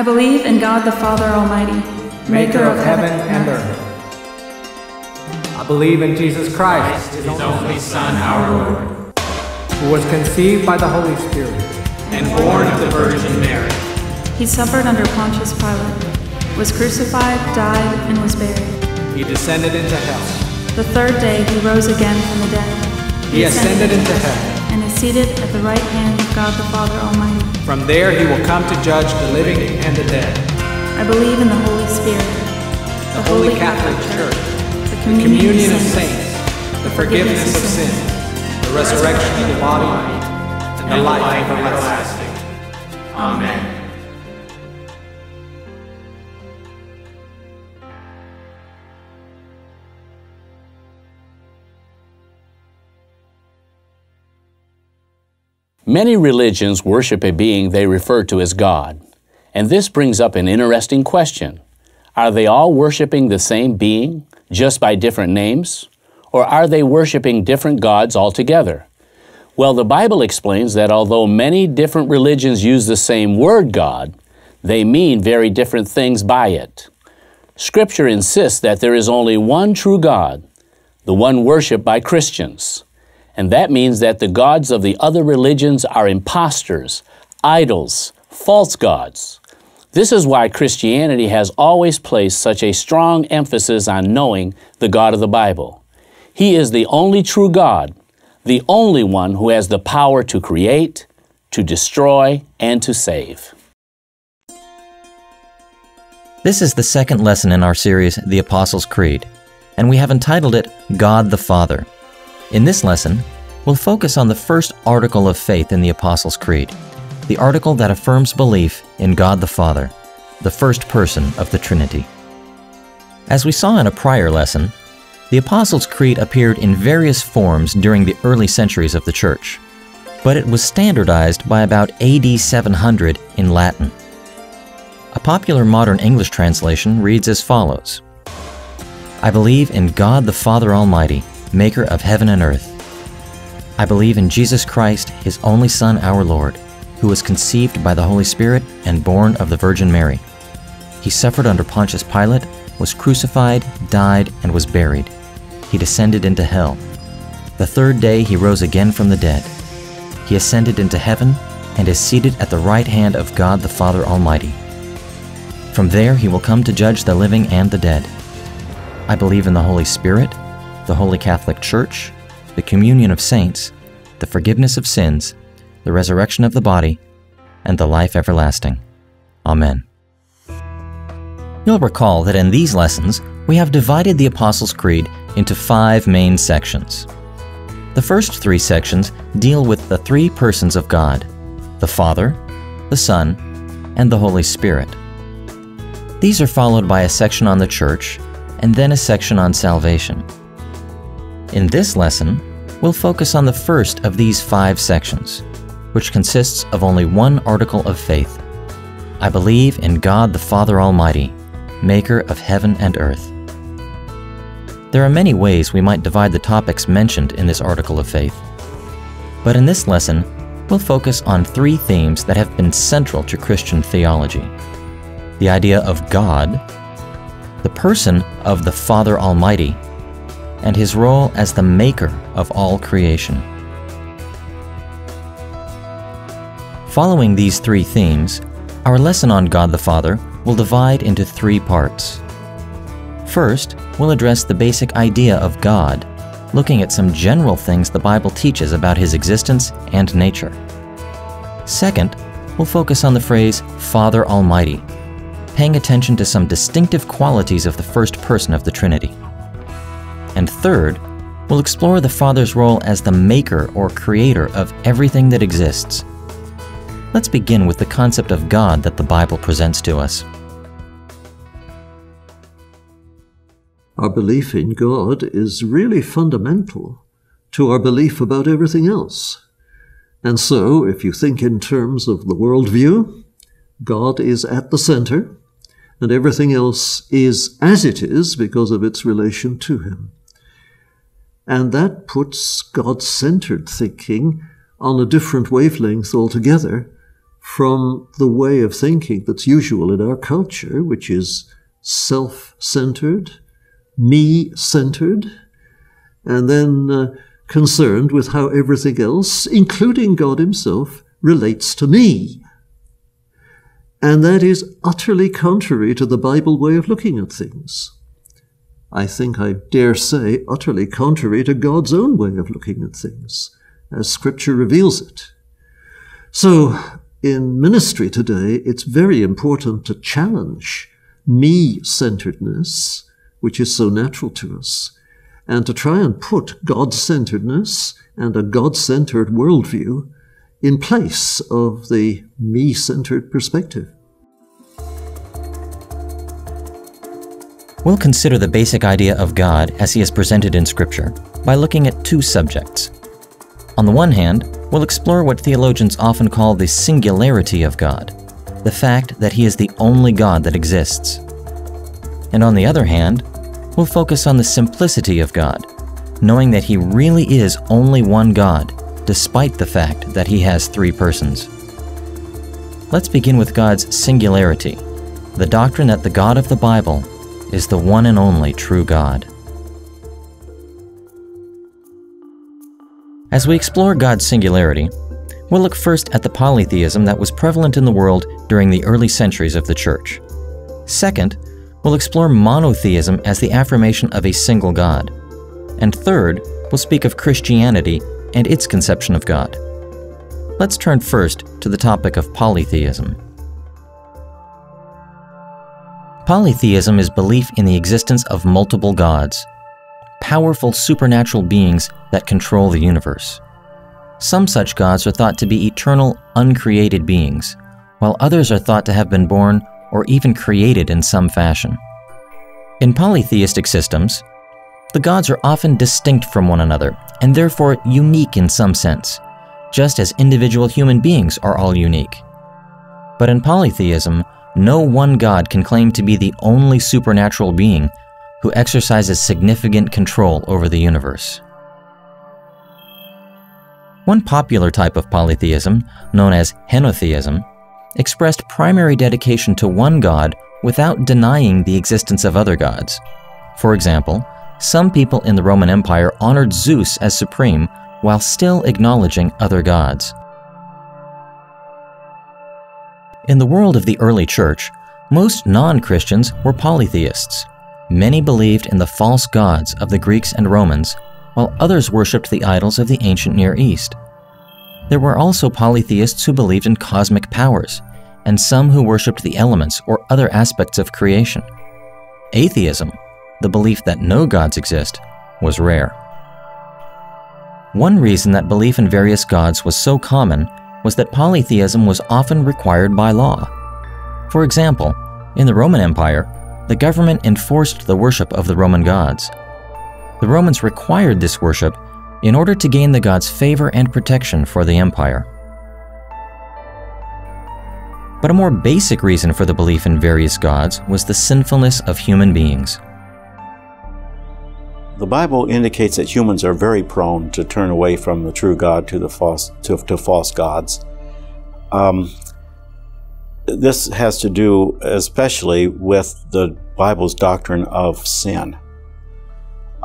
I believe in God the Father Almighty, maker of heaven and earth. I believe in Jesus Christ, his only Son, our Lord, who was conceived by the Holy Spirit and born of the Virgin Mary. He suffered under Pontius Pilate, was crucified, died, and was buried. He descended into hell. The third day he rose again from the dead. He ascended into heaven and is seated at the right hand of God the Father Almighty. From there he will come to judge the living and the dead. I believe in the Holy Spirit, the Holy Catholic Church, the communion of saints, the forgiveness of sins, the resurrection of the body, and the life everlasting. Amen. Many religions worship a being they refer to as God, and this brings up an interesting question. Are they all worshiping the same being, just by different names? Or are they worshiping different gods altogether? Well, the Bible explains that although many different religions use the same word God, they mean very different things by it. Scripture insists that there is only one true God, the one worshiped by Christians. And that means that the gods of the other religions are imposters, idols, false gods. This is why Christianity has always placed such a strong emphasis on knowing the God of the Bible. He is the only true God, the only one who has the power to create, to destroy, and to save. This is the second lesson in our series, The Apostles' Creed, and we have entitled it, God the Father. In this lesson, we'll focus on the first article of faith in the Apostles' Creed, the article that affirms belief in God the Father, the first person of the Trinity. As we saw in a prior lesson, the Apostles' Creed appeared in various forms during the early centuries of the Church, but it was standardized by about AD 700 in Latin. A popular modern English translation reads as follows: I believe in God the Father Almighty, maker of heaven and earth. I believe in Jesus Christ, his only Son, our Lord, who was conceived by the Holy Spirit and born of the Virgin Mary. He suffered under Pontius Pilate, was crucified, died, and was buried. He descended into hell. The third day he rose again from the dead. He ascended into heaven and is seated at the right hand of God the Father Almighty. From there he will come to judge the living and the dead. I believe in the Holy Spirit, the Holy Catholic Church, the communion of saints, the forgiveness of sins, the resurrection of the body, and the life everlasting. Amen. You'll recall that in these lessons, we have divided the Apostles' Creed into five main sections. The first three sections deal with the three persons of God, the Father, the Son, and the Holy Spirit. These are followed by a section on the Church, and then a section on salvation. In this lesson, we'll focus on the first of these five sections, which consists of only one article of faith. I believe in God the Father Almighty, maker of heaven and earth. There are many ways we might divide the topics mentioned in this article of faith, but in this lesson, we'll focus on three themes that have been central to Christian theology: the idea of God, the person of the Father Almighty, and his role as the maker of all creation. Following these three themes, our lesson on God the Father will divide into three parts. First, we'll address the basic idea of God, looking at some general things the Bible teaches about his existence and nature. Second, we'll focus on the phrase Father Almighty, paying attention to some distinctive qualities of the first person of the Trinity. And third, we'll explore the Father's role as the maker or creator of everything that exists. Let's begin with the concept of God that the Bible presents to us. Our belief in God is really fundamental to our belief about everything else. And so, if you think in terms of the worldview, God is at the center, and everything else is as it is because of its relation to him. And that puts God-centered thinking on a different wavelength altogether from the way of thinking that's usual in our culture, which is self-centered, me-centered, and then concerned with how everything else, including God himself, relates to me. And that is utterly contrary to the Bible way of looking at things. I think I dare say utterly contrary to God's own way of looking at things, as Scripture reveals it. So in ministry today, it's very important to challenge me-centeredness, which is so natural to us, and to try and put God-centeredness and a God-centered worldview in place of the me-centered perspective. We'll consider the basic idea of God as he is presented in Scripture by looking at two subjects. On the one hand, we'll explore what theologians often call the singularity of God, the fact that he is the only God that exists. And on the other hand, we'll focus on the simplicity of God, knowing that he really is only one God, despite the fact that he has three persons. Let's begin with God's singularity, the doctrine that the God of the Bible is the one and only true God. As we explore God's singularity, we'll look first at the polytheism that was prevalent in the world during the early centuries of the Church. Second, we'll explore monotheism as the affirmation of a single God. And third, we'll speak of Christianity and its conception of God. Let's turn first to the topic of polytheism. Polytheism is belief in the existence of multiple gods, powerful supernatural beings that control the universe. Some such gods are thought to be eternal, uncreated beings, while others are thought to have been born or even created in some fashion. In polytheistic systems, the gods are often distinct from one another, and therefore unique in some sense, just as individual human beings are all unique. But in polytheism, no one god can claim to be the only supernatural being who exercises significant control over the universe. One popular type of polytheism, known as henotheism, expressed primary dedication to one god without denying the existence of other gods. For example, some people in the Roman Empire honored Zeus as supreme while still acknowledging other gods. In the world of the early church, most non-Christians were polytheists. Many believed in the false gods of the Greeks and Romans, while others worshipped the idols of the ancient Near East. There were also polytheists who believed in cosmic powers, and some who worshipped the elements or other aspects of creation. Atheism, the belief that no gods exist, was rare. One reason that belief in various gods was so common was that polytheism was often required by law. For example, in the Roman Empire, the government enforced the worship of the Roman gods. The Romans required this worship in order to gain the gods' favor and protection for the empire. But a more basic reason for the belief in various gods was the sinfulness of human beings. The Bible indicates that humans are very prone to turn away from the true God to false gods. This has to do especially with the Bible's doctrine of sin.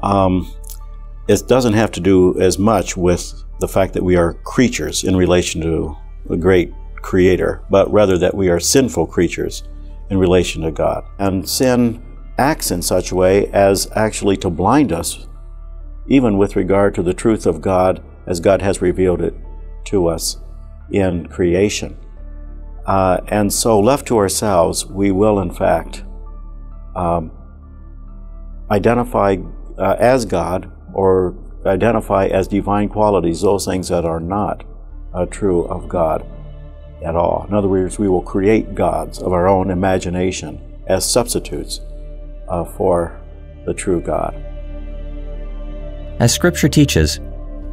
It doesn't have to do as much with the fact that we are creatures in relation to the great Creator, but rather that we are sinful creatures in relation to God. And sin acts in such a way as actually to blind us, even with regard to the truth of God as God has revealed it to us in creation. And so left to ourselves, we will in fact identify as God or identify as divine qualities those things that are not true of God at all. In other words, we will create gods of our own imagination as substitutes for the true God. As Scripture teaches,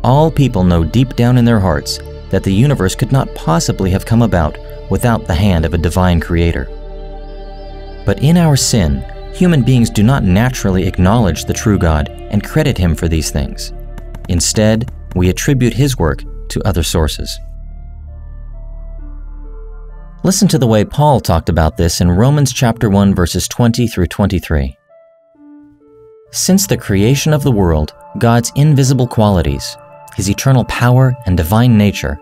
all people know deep down in their hearts that the universe could not possibly have come about without the hand of a divine creator. But in our sin, human beings do not naturally acknowledge the true God and credit him for these things. Instead, we attribute his work to other sources. Listen to the way Paul talked about this in Romans chapter 1, verses 20 through 23. Since the creation of the world, God's invisible qualities, his eternal power and divine nature,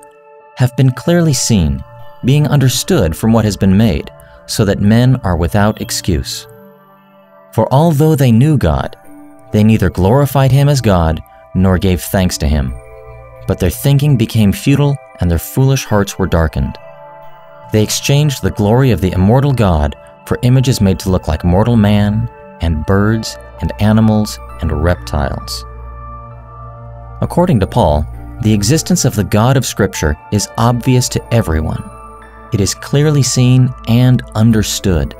have been clearly seen, being understood from what has been made, so that men are without excuse. For although they knew God, they neither glorified him as God nor gave thanks to him, but their thinking became futile and their foolish hearts were darkened. They exchanged the glory of the immortal God for images made to look like mortal man and birds and animals and reptiles. According to Paul, the existence of the God of Scripture is obvious to everyone. It is clearly seen and understood.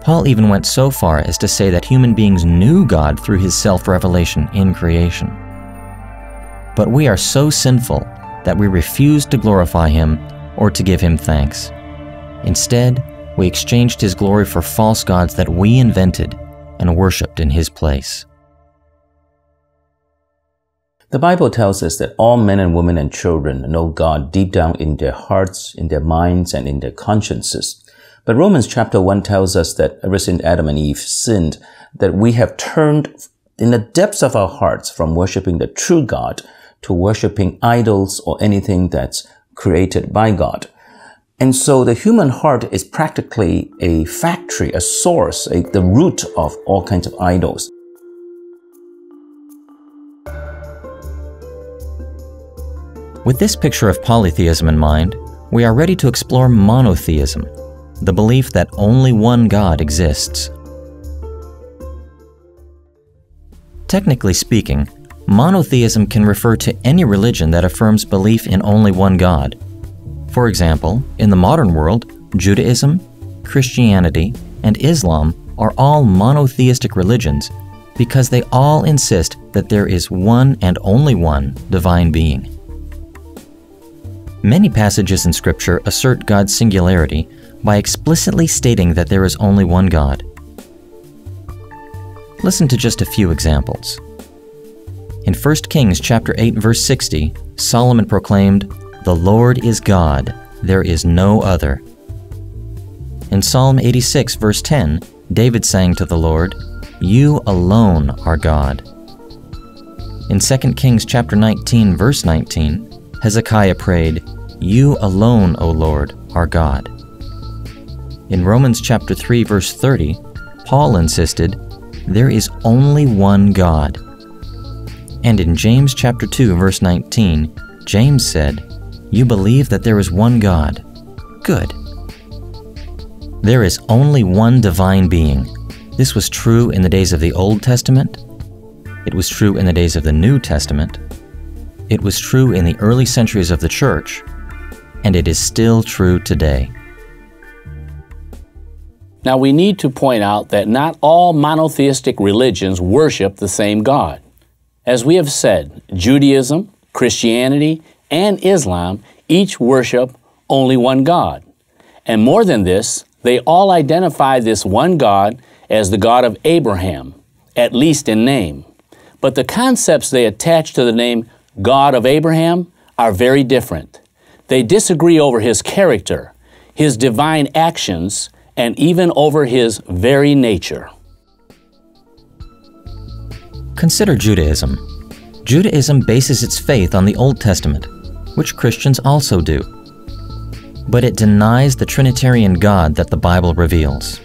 Paul even went so far as to say that human beings knew God through his self-revelation in creation. But we are so sinful that we refuse to glorify him or to give him thanks. Instead, we exchanged his glory for false gods that we invented and worshipped in his place. The Bible tells us that all men and women and children know God deep down in their hearts, in their minds, and in their consciences. But Romans chapter 1 tells us that ever since Adam and Eve sinned, that we have turned in the depths of our hearts from worshiping the true God to worshiping idols or anything that's created by God. And so the human heart is practically a factory, a source, the root of all kinds of idols. With this picture of polytheism in mind, we are ready to explore monotheism, the belief that only one God exists. Technically speaking, monotheism can refer to any religion that affirms belief in only one God. For example, in the modern world, Judaism, Christianity, and Islam are all monotheistic religions because they all insist that there is one and only one divine being. Many passages in Scripture assert God's singularity by explicitly stating that there is only one God. Listen to just a few examples. In 1 Kings chapter 8, verse 60, Solomon proclaimed, "The Lord is God, there is no other." In Psalm 86, verse 10, David sang to the Lord, "You alone are God." In 2 Kings chapter 19, verse 19, Hezekiah prayed, "You alone, O Lord, are God." In Romans chapter 3, verse 30, Paul insisted, "There is only one God." And in James chapter 2, verse 19, James said, "You believe that there is one God. Good." There is only one divine being. This was true in the days of the Old Testament. It was true in the days of the New Testament. It was true in the early centuries of the Church, and it is still true today. Now we need to point out that not all monotheistic religions worship the same God. As we have said, Judaism, Christianity, and Islam each worship only one God. And more than this, they all identify this one God as the God of Abraham, at least in name. But the concepts they attach to the name God of Abraham are very different. They disagree over his character, his divine actions, and even over his very nature. Consider Judaism. Judaism bases its faith on the Old Testament, which Christians also do. But it denies the Trinitarian God that the Bible reveals.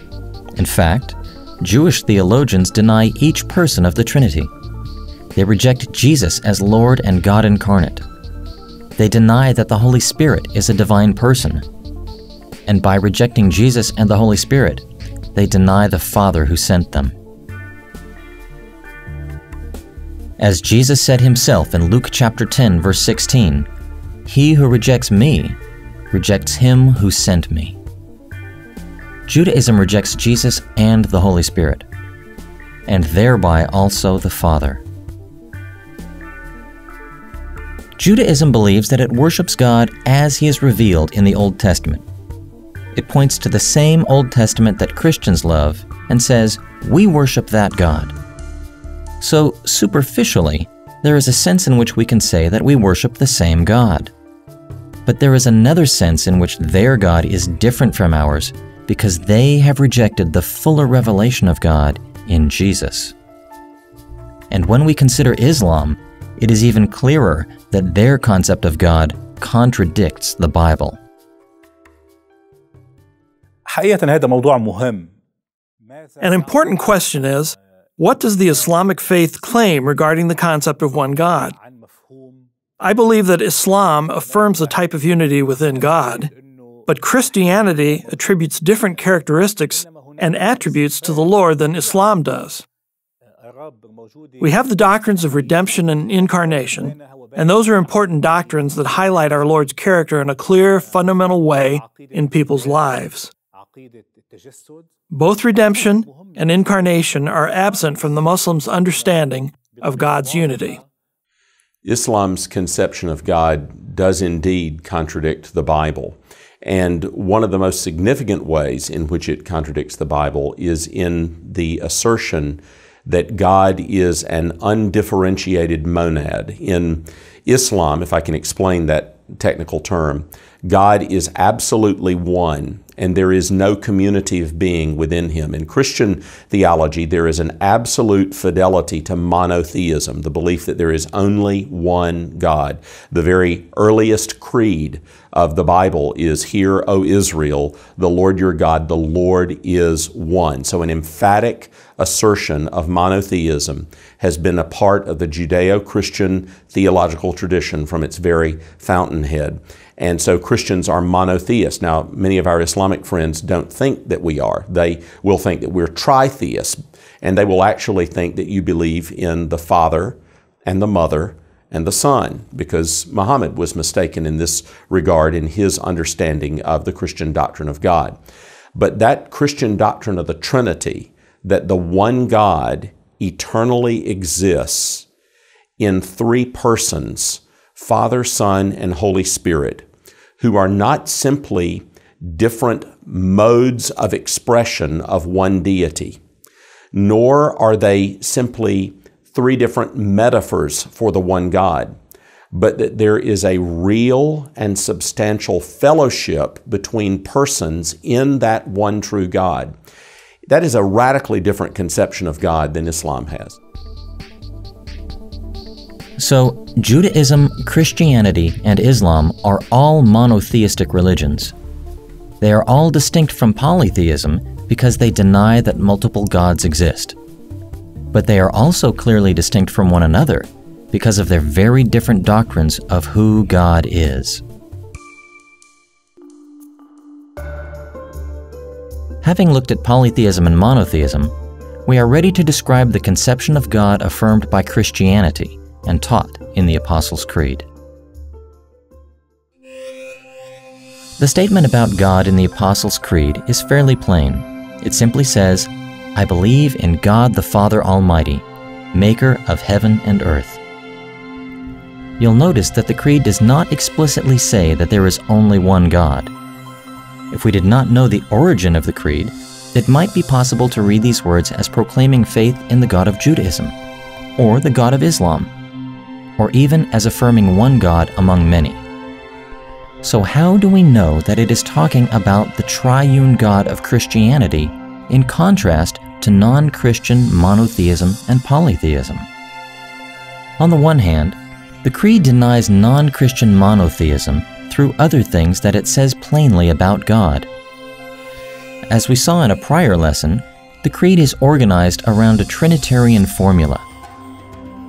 In fact, Jewish theologians deny each person of the Trinity. They reject Jesus as Lord and God incarnate. They deny that the Holy Spirit is a divine person. And by rejecting Jesus and the Holy Spirit, they deny the Father who sent them. As Jesus said himself in Luke chapter 10, verse 16, "He who rejects me rejects him who sent me." Judaism rejects Jesus and the Holy Spirit, and thereby also the Father. Judaism believes that it worships God as he is revealed in the Old Testament. It points to the same Old Testament that Christians love and says, "We worship that God." So, superficially, there is a sense in which we can say that we worship the same God. But there is another sense in which their God is different from ours, because they have rejected the fuller revelation of God in Jesus. And when we consider Islam, it is even clearer that their concept of God contradicts the Bible. An important question is, what does the Islamic faith claim regarding the concept of one God? I believe that Islam affirms a type of unity within God, but Christianity attributes different characteristics and attributes to the Lord than Islam does. We have the doctrines of redemption and incarnation, and those are important doctrines that highlight our Lord's character in a clear, fundamental way in people's lives. Both redemption and incarnation are absent from the Muslims' understanding of God's unity. Islam's conception of God does indeed contradict the Bible. And one of the most significant ways in which it contradicts the Bible is in the assertion that God is an undifferentiated monad. In Islam, if I can explain that technical term, God is absolutely one, and there is no community of being within him. In Christian theology, there is an absolute fidelity to monotheism, the belief that there is only one God. The very earliest creed of the Bible is, "Hear, O Israel, the Lord your God, the Lord is one." So an emphatic assertion of monotheism has been a part of the Judeo-Christian theological tradition from its very fountainhead. And so Christians are monotheists. Now, many of our Islamic friends don't think that we are. They will think that we're tritheists, and they will actually think that you believe in the Father and the Mother and the Son, because Muhammad was mistaken in this regard in his understanding of the Christian doctrine of God. But that Christian doctrine of the Trinity, that the one God eternally exists in three persons, Father, Son, and Holy Spirit, who are not simply different modes of expression of one deity, nor are they simply three different metaphors for the one God, but that there is a real and substantial fellowship between persons in that one true God. That is a radically different conception of God than Islam has. So, Judaism, Christianity, and Islam are all monotheistic religions. They are all distinct from polytheism because they deny that multiple gods exist. But they are also clearly distinct from one another because of their very different doctrines of who God is. Having looked at polytheism and monotheism, we are ready to describe the conception of God affirmed by Christianity and taught in the Apostles' Creed. The statement about God in the Apostles' Creed is fairly plain. It simply says, "I believe in God the Father Almighty, maker of heaven and earth." You'll notice that the Creed does not explicitly say that there is only one God. If we did not know the origin of the creed, it might be possible to read these words as proclaiming faith in the God of Judaism, or the God of Islam, or even as affirming one God among many. So how do we know that it is talking about the triune God of Christianity in contrast to non-Christian monotheism and polytheism? On the one hand, the creed denies non-Christian monotheism through other things that it says plainly about God. As we saw in a prior lesson, the creed is organized around a Trinitarian formula.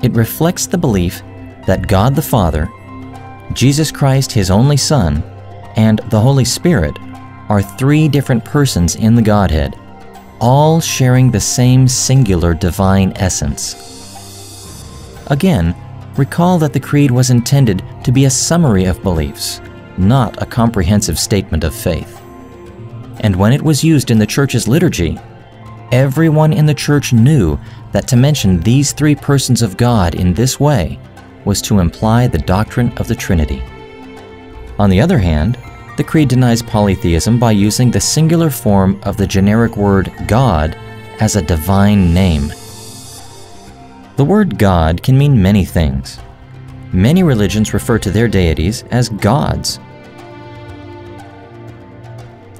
It reflects the belief that God the Father, Jesus Christ his only Son, and the Holy Spirit are three different persons in the Godhead, all sharing the same singular divine essence. Again, recall that the creed was intended to be a summary of beliefs, not a comprehensive statement of faith. And when it was used in the church's liturgy, everyone in the church knew that to mention these three persons of God in this way was to imply the doctrine of the Trinity. On the other hand, the creed denies polytheism by using the singular form of the generic word God as a divine name. The word God can mean many things. Many religions refer to their deities as gods,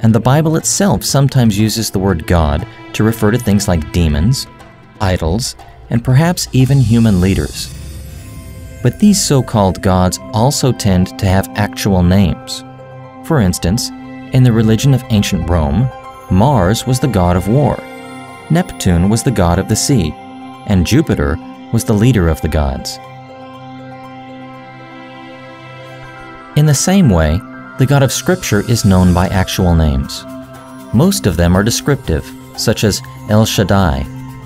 and the Bible itself sometimes uses the word God to refer to things like demons, idols, and perhaps even human leaders. But these so-called gods also tend to have actual names. For instance, in the religion of ancient Rome, Mars was the god of war, Neptune was the god of the sea, and Jupiter was the leader of the gods. In the same way, the God of Scripture is known by actual names. Most of them are descriptive, such as El Shaddai,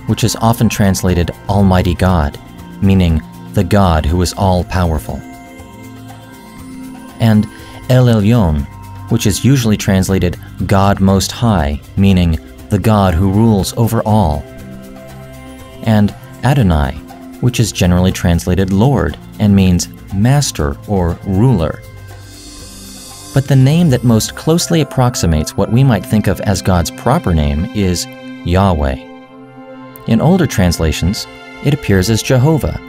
which is often translated Almighty God, meaning the God who is all-powerful, and El Elyon, which is usually translated God Most High, meaning the God who rules over all, and Adonai, which is generally translated Lord and means master or ruler. But the name that most closely approximates what we might think of as God's proper name is Yahweh. In older translations, it appears as Jehovah,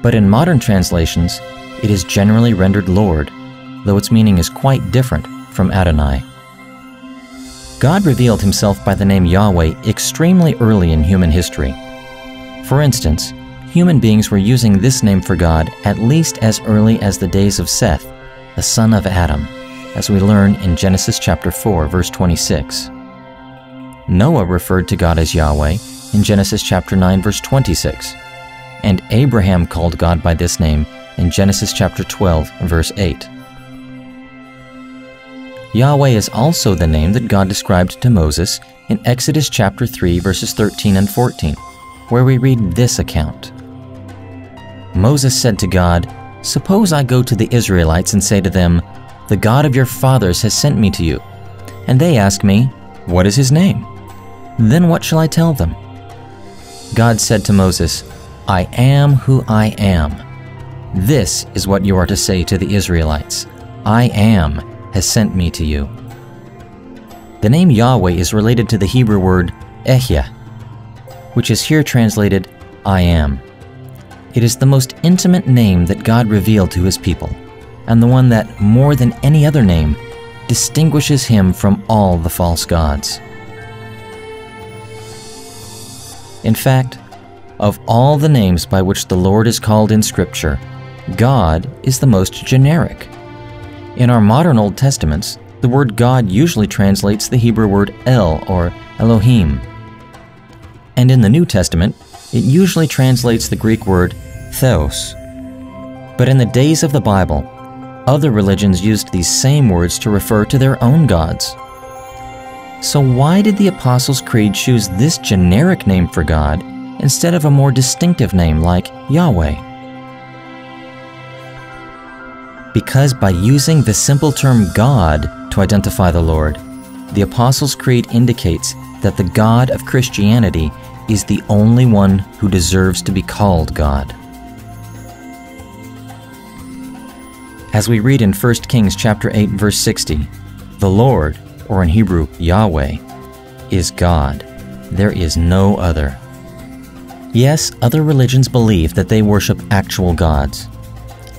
but in modern translations, it is generally rendered Lord, though its meaning is quite different from Adonai. God revealed himself by the name Yahweh extremely early in human history. For instance, human beings were using this name for God at least as early as the days of Seth, the son of Adam, as we learn in Genesis chapter 4, verse 26. Noah referred to God as Yahweh in Genesis chapter 9, verse 26, and Abraham called God by this name in Genesis chapter 12, verse 8. Yahweh is also the name that God described to Moses in Exodus chapter 3, verses 13 and 14, where we read this account. Moses said to God, "Suppose I go to the Israelites and say to them, 'The God of your fathers has sent me to you.' And they ask me, 'What is his name?' Then what shall I tell them?" God said to Moses, "I am who I am. This is what you are to say to the Israelites. 'I am has sent me to you.'" The name Yahweh is related to the Hebrew word Ehya, which is here translated "I am." It is the most intimate name that God revealed to his people, and the one that, more than any other name, distinguishes him from all the false gods. In fact, of all the names by which the Lord is called in Scripture, God is the most generic. In our modern Old Testaments, the word God usually translates the Hebrew word El or Elohim, and in the New Testament, it usually translates the Greek word theos. But in the days of the Bible, other religions used these same words to refer to their own gods. So why did the Apostles' Creed choose this generic name for God instead of a more distinctive name like Yahweh? Because by using the simple term God to identify the Lord, the Apostles' Creed indicates that the God of Christianity is the only one who deserves to be called God. As we read in 1 Kings chapter 8, verse 60, "The Lord," or in Hebrew, Yahweh, "is God. There is no other." Yes, other religions believe that they worship actual gods,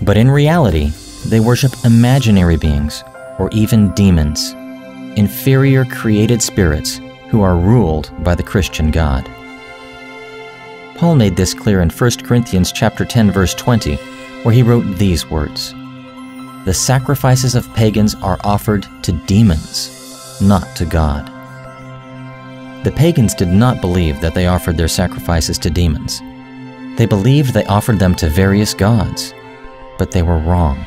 but in reality, they worship imaginary beings, or even demons, inferior created spirits who are ruled by the Christian God. Paul made this clear in 1 Corinthians chapter 10, verse 20, where he wrote these words, "The sacrifices of pagans are offered to demons, not to God." The pagans did not believe that they offered their sacrifices to demons. They believed they offered them to various gods, but they were wrong.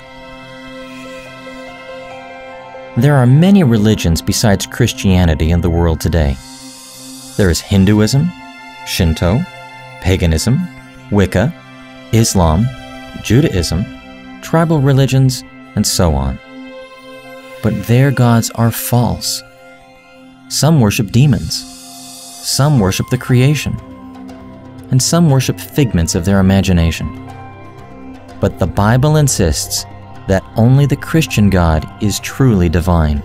There are many religions besides Christianity in the world today. There is Hinduism, Shinto, paganism, Wicca, Islam, Judaism, tribal religions, and so on. But their gods are false. Some worship demons, some worship the creation, and some worship figments of their imagination. But the Bible insists that only the Christian God is truly divine.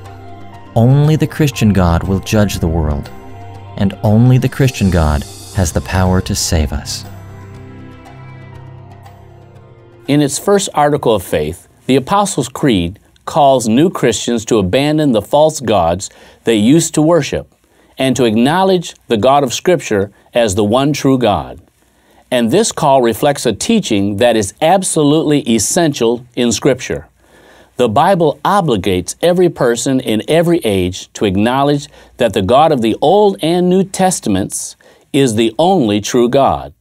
Only the Christian God will judge the world, and only the Christian God has the power to save us. In its first article of faith, the Apostles' Creed calls new Christians to abandon the false gods they used to worship and to acknowledge the God of Scripture as the one true God. And this call reflects a teaching that is absolutely essential in Scripture. The Bible obligates every person in every age to acknowledge that the God of the Old and New Testaments is the only true God,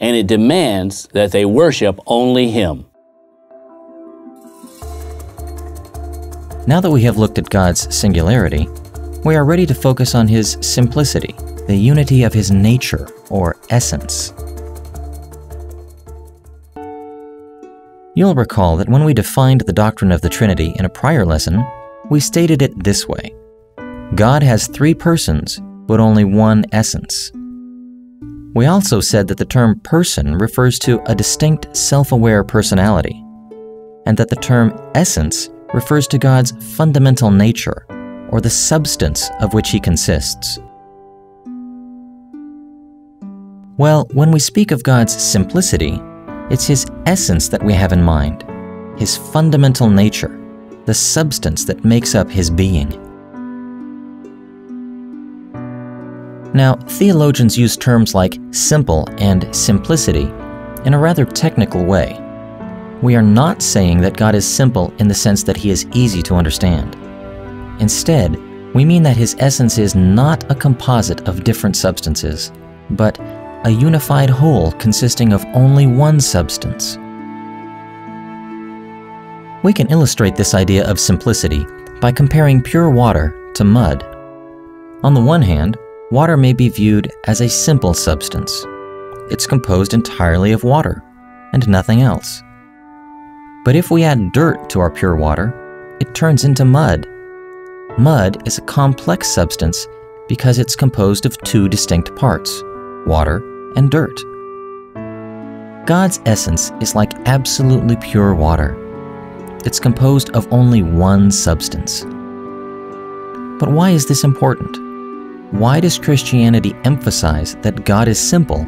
and it demands that they worship only Him. Now that we have looked at God's singularity, we are ready to focus on His simplicity, the unity of His nature or essence. You'll recall that when we defined the doctrine of the Trinity in a prior lesson, we stated it this way: God has three persons, but only one essence. We also said that the term person refers to a distinct self-aware personality, and that the term essence refers to God's fundamental nature, or the substance of which He consists. Well, when we speak of God's simplicity, it's His essence that we have in mind, His fundamental nature, the substance that makes up His being. Now, theologians use terms like simple and simplicity in a rather technical way. We are not saying that God is simple in the sense that He is easy to understand. Instead, we mean that His essence is not a composite of different substances, but a unified whole consisting of only one substance. We can illustrate this idea of simplicity by comparing pure water to mud. On the one hand, water may be viewed as a simple substance. It's composed entirely of water and nothing else. But if we add dirt to our pure water, it turns into mud. Mud is a complex substance because it's composed of two distinct parts: water and dirt. God's essence is like absolutely pure water. It's composed of only one substance. But why is this important? Why does Christianity emphasize that God is simple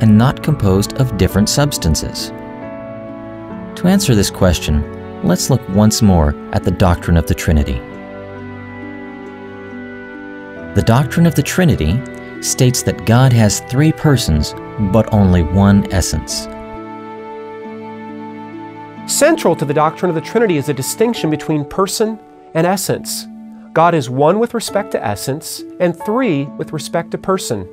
and not composed of different substances? To answer this question, let's look once more at the doctrine of the Trinity. The doctrine of the Trinity states that God has three persons, but only one essence. Central to the doctrine of the Trinity is a distinction between person and essence. God is one with respect to essence, and three with respect to person.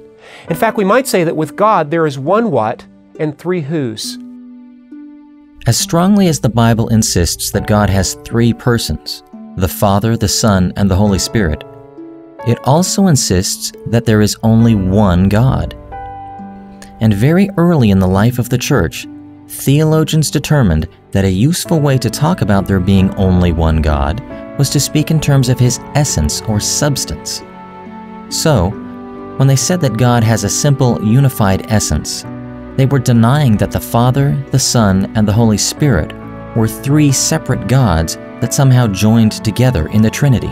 In fact, we might say that with God there is one what and three whos. As strongly as the Bible insists that God has three persons, the Father, the Son, and the Holy Spirit, it also insists that there is only one God. And very early in the life of the Church, theologians determined that a useful way to talk about there being only one God was to speak in terms of His essence or substance. So, when they said that God has a simple, unified essence, they were denying that the Father, the Son, and the Holy Spirit were three separate gods that somehow joined together in the Trinity.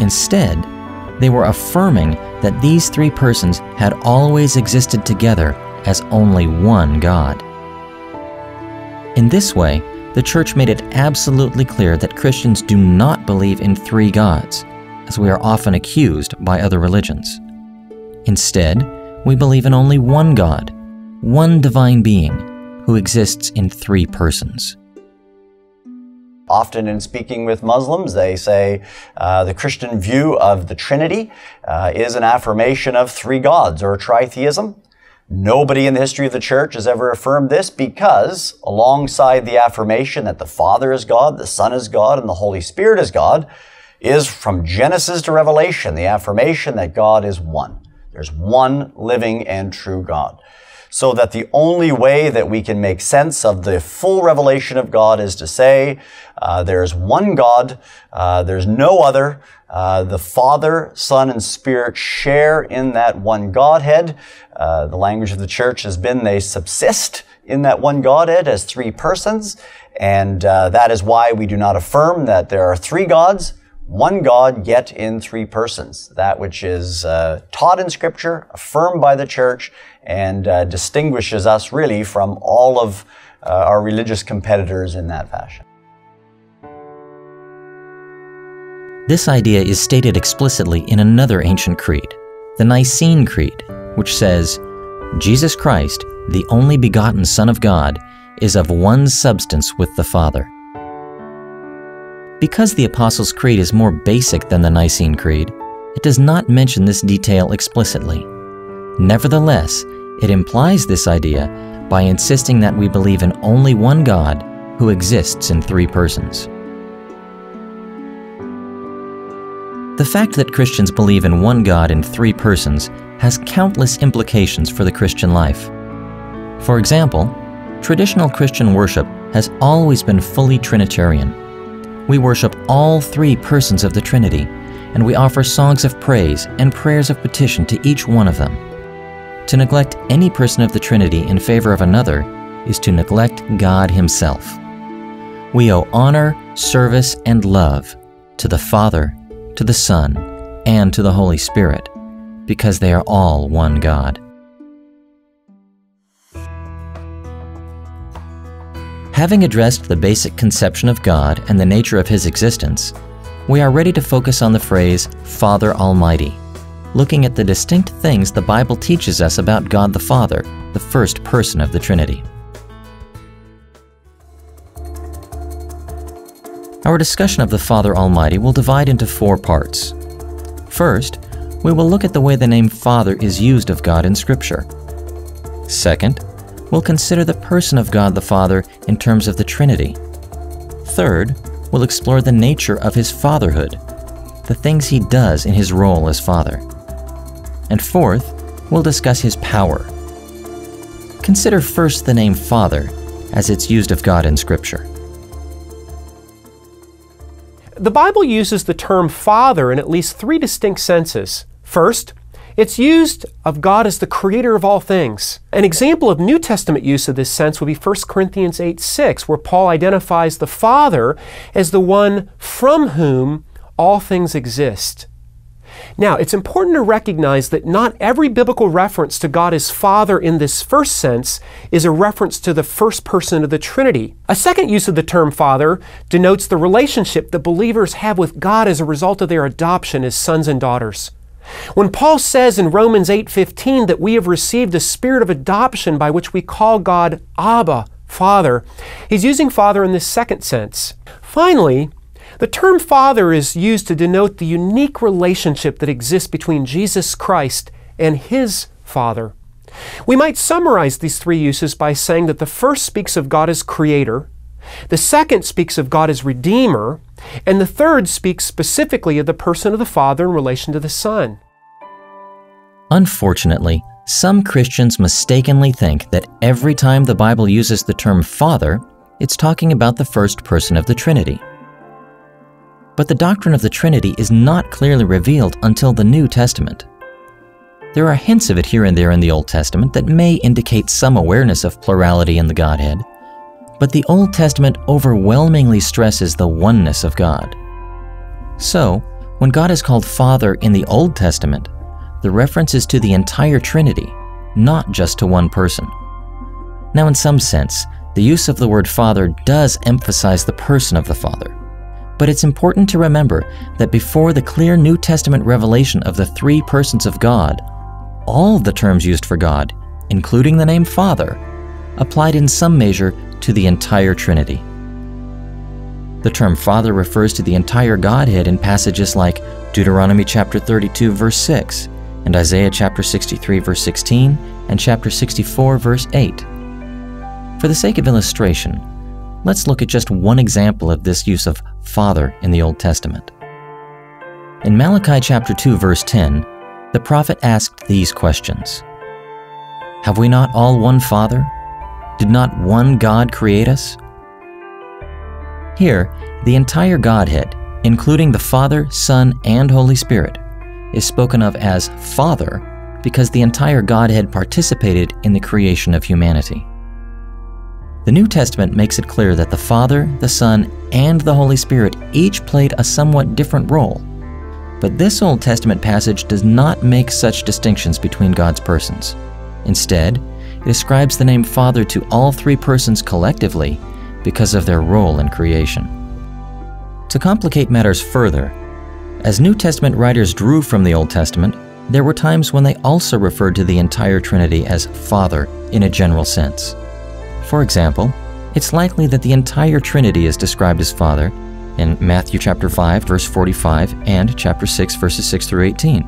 Instead, they were affirming that these three persons had always existed together as only one God. In this way, the Church made it absolutely clear that Christians do not believe in three gods, as we are often accused by other religions. Instead, we believe in only one God, one divine being, who exists in three persons. Often in speaking with Muslims, they say the Christian view of the Trinity is an affirmation of three gods or tritheism. Nobody in the history of the Church has ever affirmed this, because alongside the affirmation that the Father is God, the Son is God, and the Holy Spirit is God, is from Genesis to Revelation the affirmation that God is one. There's one living and true God. So that the only way that we can make sense of the full revelation of God is to say, there's one God, there's no other, the Father, Son, and Spirit share in that one Godhead. The language of the Church has been they subsist in that one Godhead as three persons, and that is why we do not affirm that there are three gods, one God, yet in three persons. That which is taught in Scripture, affirmed by the Church, and distinguishes us really from all of our religious competitors in that fashion. This idea is stated explicitly in another ancient creed, the Nicene Creed, which says, "Jesus Christ, the only begotten Son of God, is of one substance with the Father." Because the Apostles' Creed is more basic than the Nicene Creed, it does not mention this detail explicitly. Nevertheless, it implies this idea by insisting that we believe in only one God who exists in three persons. The fact that Christians believe in one God in three persons has countless implications for the Christian life. For example, traditional Christian worship has always been fully Trinitarian. We worship all three persons of the Trinity, and we offer songs of praise and prayers of petition to each one of them. To neglect any person of the Trinity in favor of another is to neglect God Himself. We owe honor, service, and love to the Father, to the Son, and to the Holy Spirit, because they are all one God. Having addressed the basic conception of God and the nature of His existence, we are ready to focus on the phrase, Father Almighty, looking at the distinct things the Bible teaches us about God the Father, the first person of the Trinity. Our discussion of the Father Almighty will divide into four parts. First, we will look at the way the name Father is used of God in Scripture. Second, we'll consider the person of God the Father in terms of the Trinity. Third, we'll explore the nature of His fatherhood, the things He does in His role as Father. And fourth, we'll discuss His power. Consider first the name Father as it's used of God in Scripture. The Bible uses the term Father in at least three distinct senses. First, it's used of God as the creator of all things. An example of New Testament use of this sense would be 1 Corinthians 8:6, where Paul identifies the Father as the one from whom all things exist. Now, it's important to recognize that not every biblical reference to God as Father in this first sense is a reference to the first person of the Trinity. A second use of the term Father denotes the relationship that believers have with God as a result of their adoption as sons and daughters. When Paul says in Romans 8:15 that we have received the spirit of adoption by which we call God Abba, Father, he's using Father in this second sense. Finally, the term Father is used to denote the unique relationship that exists between Jesus Christ and His Father. We might summarize these three uses by saying that the first speaks of God as Creator, the second speaks of God as Redeemer, and the third speaks specifically of the person of the Father in relation to the Son. Unfortunately, some Christians mistakenly think that every time the Bible uses the term Father, it's talking about the first person of the Trinity. But the doctrine of the Trinity is not clearly revealed until the New Testament. There are hints of it here and there in the Old Testament that may indicate some awareness of plurality in the Godhead, but the Old Testament overwhelmingly stresses the oneness of God. So, when God is called Father in the Old Testament, the reference is to the entire Trinity, not just to one person. Now, in some sense, the use of the word Father does emphasize the person of the Father, but it's important to remember that before the clear New Testament revelation of the three persons of God, all the terms used for God, including the name Father, applied in some measure to the entire Trinity. The term Father refers to the entire Godhead in passages like Deuteronomy chapter 32, verse 6, and Isaiah chapter 63, verse 16, and chapter 64, verse 8. For the sake of illustration, let's look at just one example of this use of Father in the Old Testament. In Malachi chapter 2, verse 10, the prophet asked these questions. "Have we not all one Father? Did not one God create us?" Here, the entire Godhead, including the Father, Son, and Holy Spirit, is spoken of as Father because the entire Godhead participated in the creation of humanity. The New Testament makes it clear that the Father, the Son, and the Holy Spirit each played a somewhat different role, but this Old Testament passage does not make such distinctions between God's persons. Instead, it ascribes the name Father to all three persons collectively because of their role in creation. To complicate matters further, As New Testament writers drew from the Old Testament, there were times when they also referred to the entire Trinity as Father in a general sense. For example, it's likely that the entire Trinity is described as Father in Matthew chapter 5, verse 45, and chapter 6, verses 6 through 18,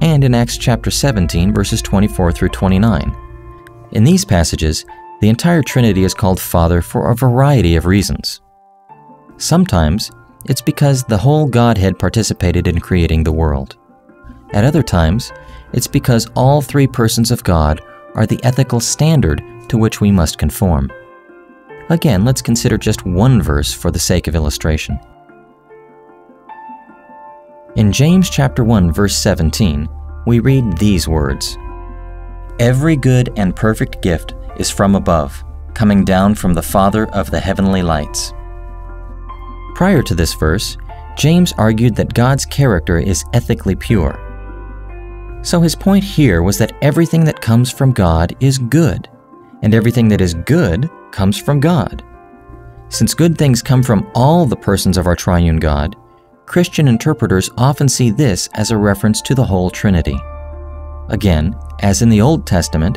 and in Acts chapter 17, verses 24 through 29. In these passages, the entire Trinity is called Father for a variety of reasons. Sometimes, it's because the whole Godhead participated in creating the world. At other times, it's because all three persons of God are the ethical standard to which we must conform. Again, let's consider just one verse for the sake of illustration. In James chapter 1, verse 17, we read these words, "Every good and perfect gift is from above, coming down from the Father of the heavenly lights." Prior to this verse, James argued that God's character is ethically pure. So his point here was that everything that comes from God is good, and everything that is good comes from God. Since good things come from all the persons of our triune God, Christian interpreters often see this as a reference to the whole Trinity. Again, as in the Old Testament,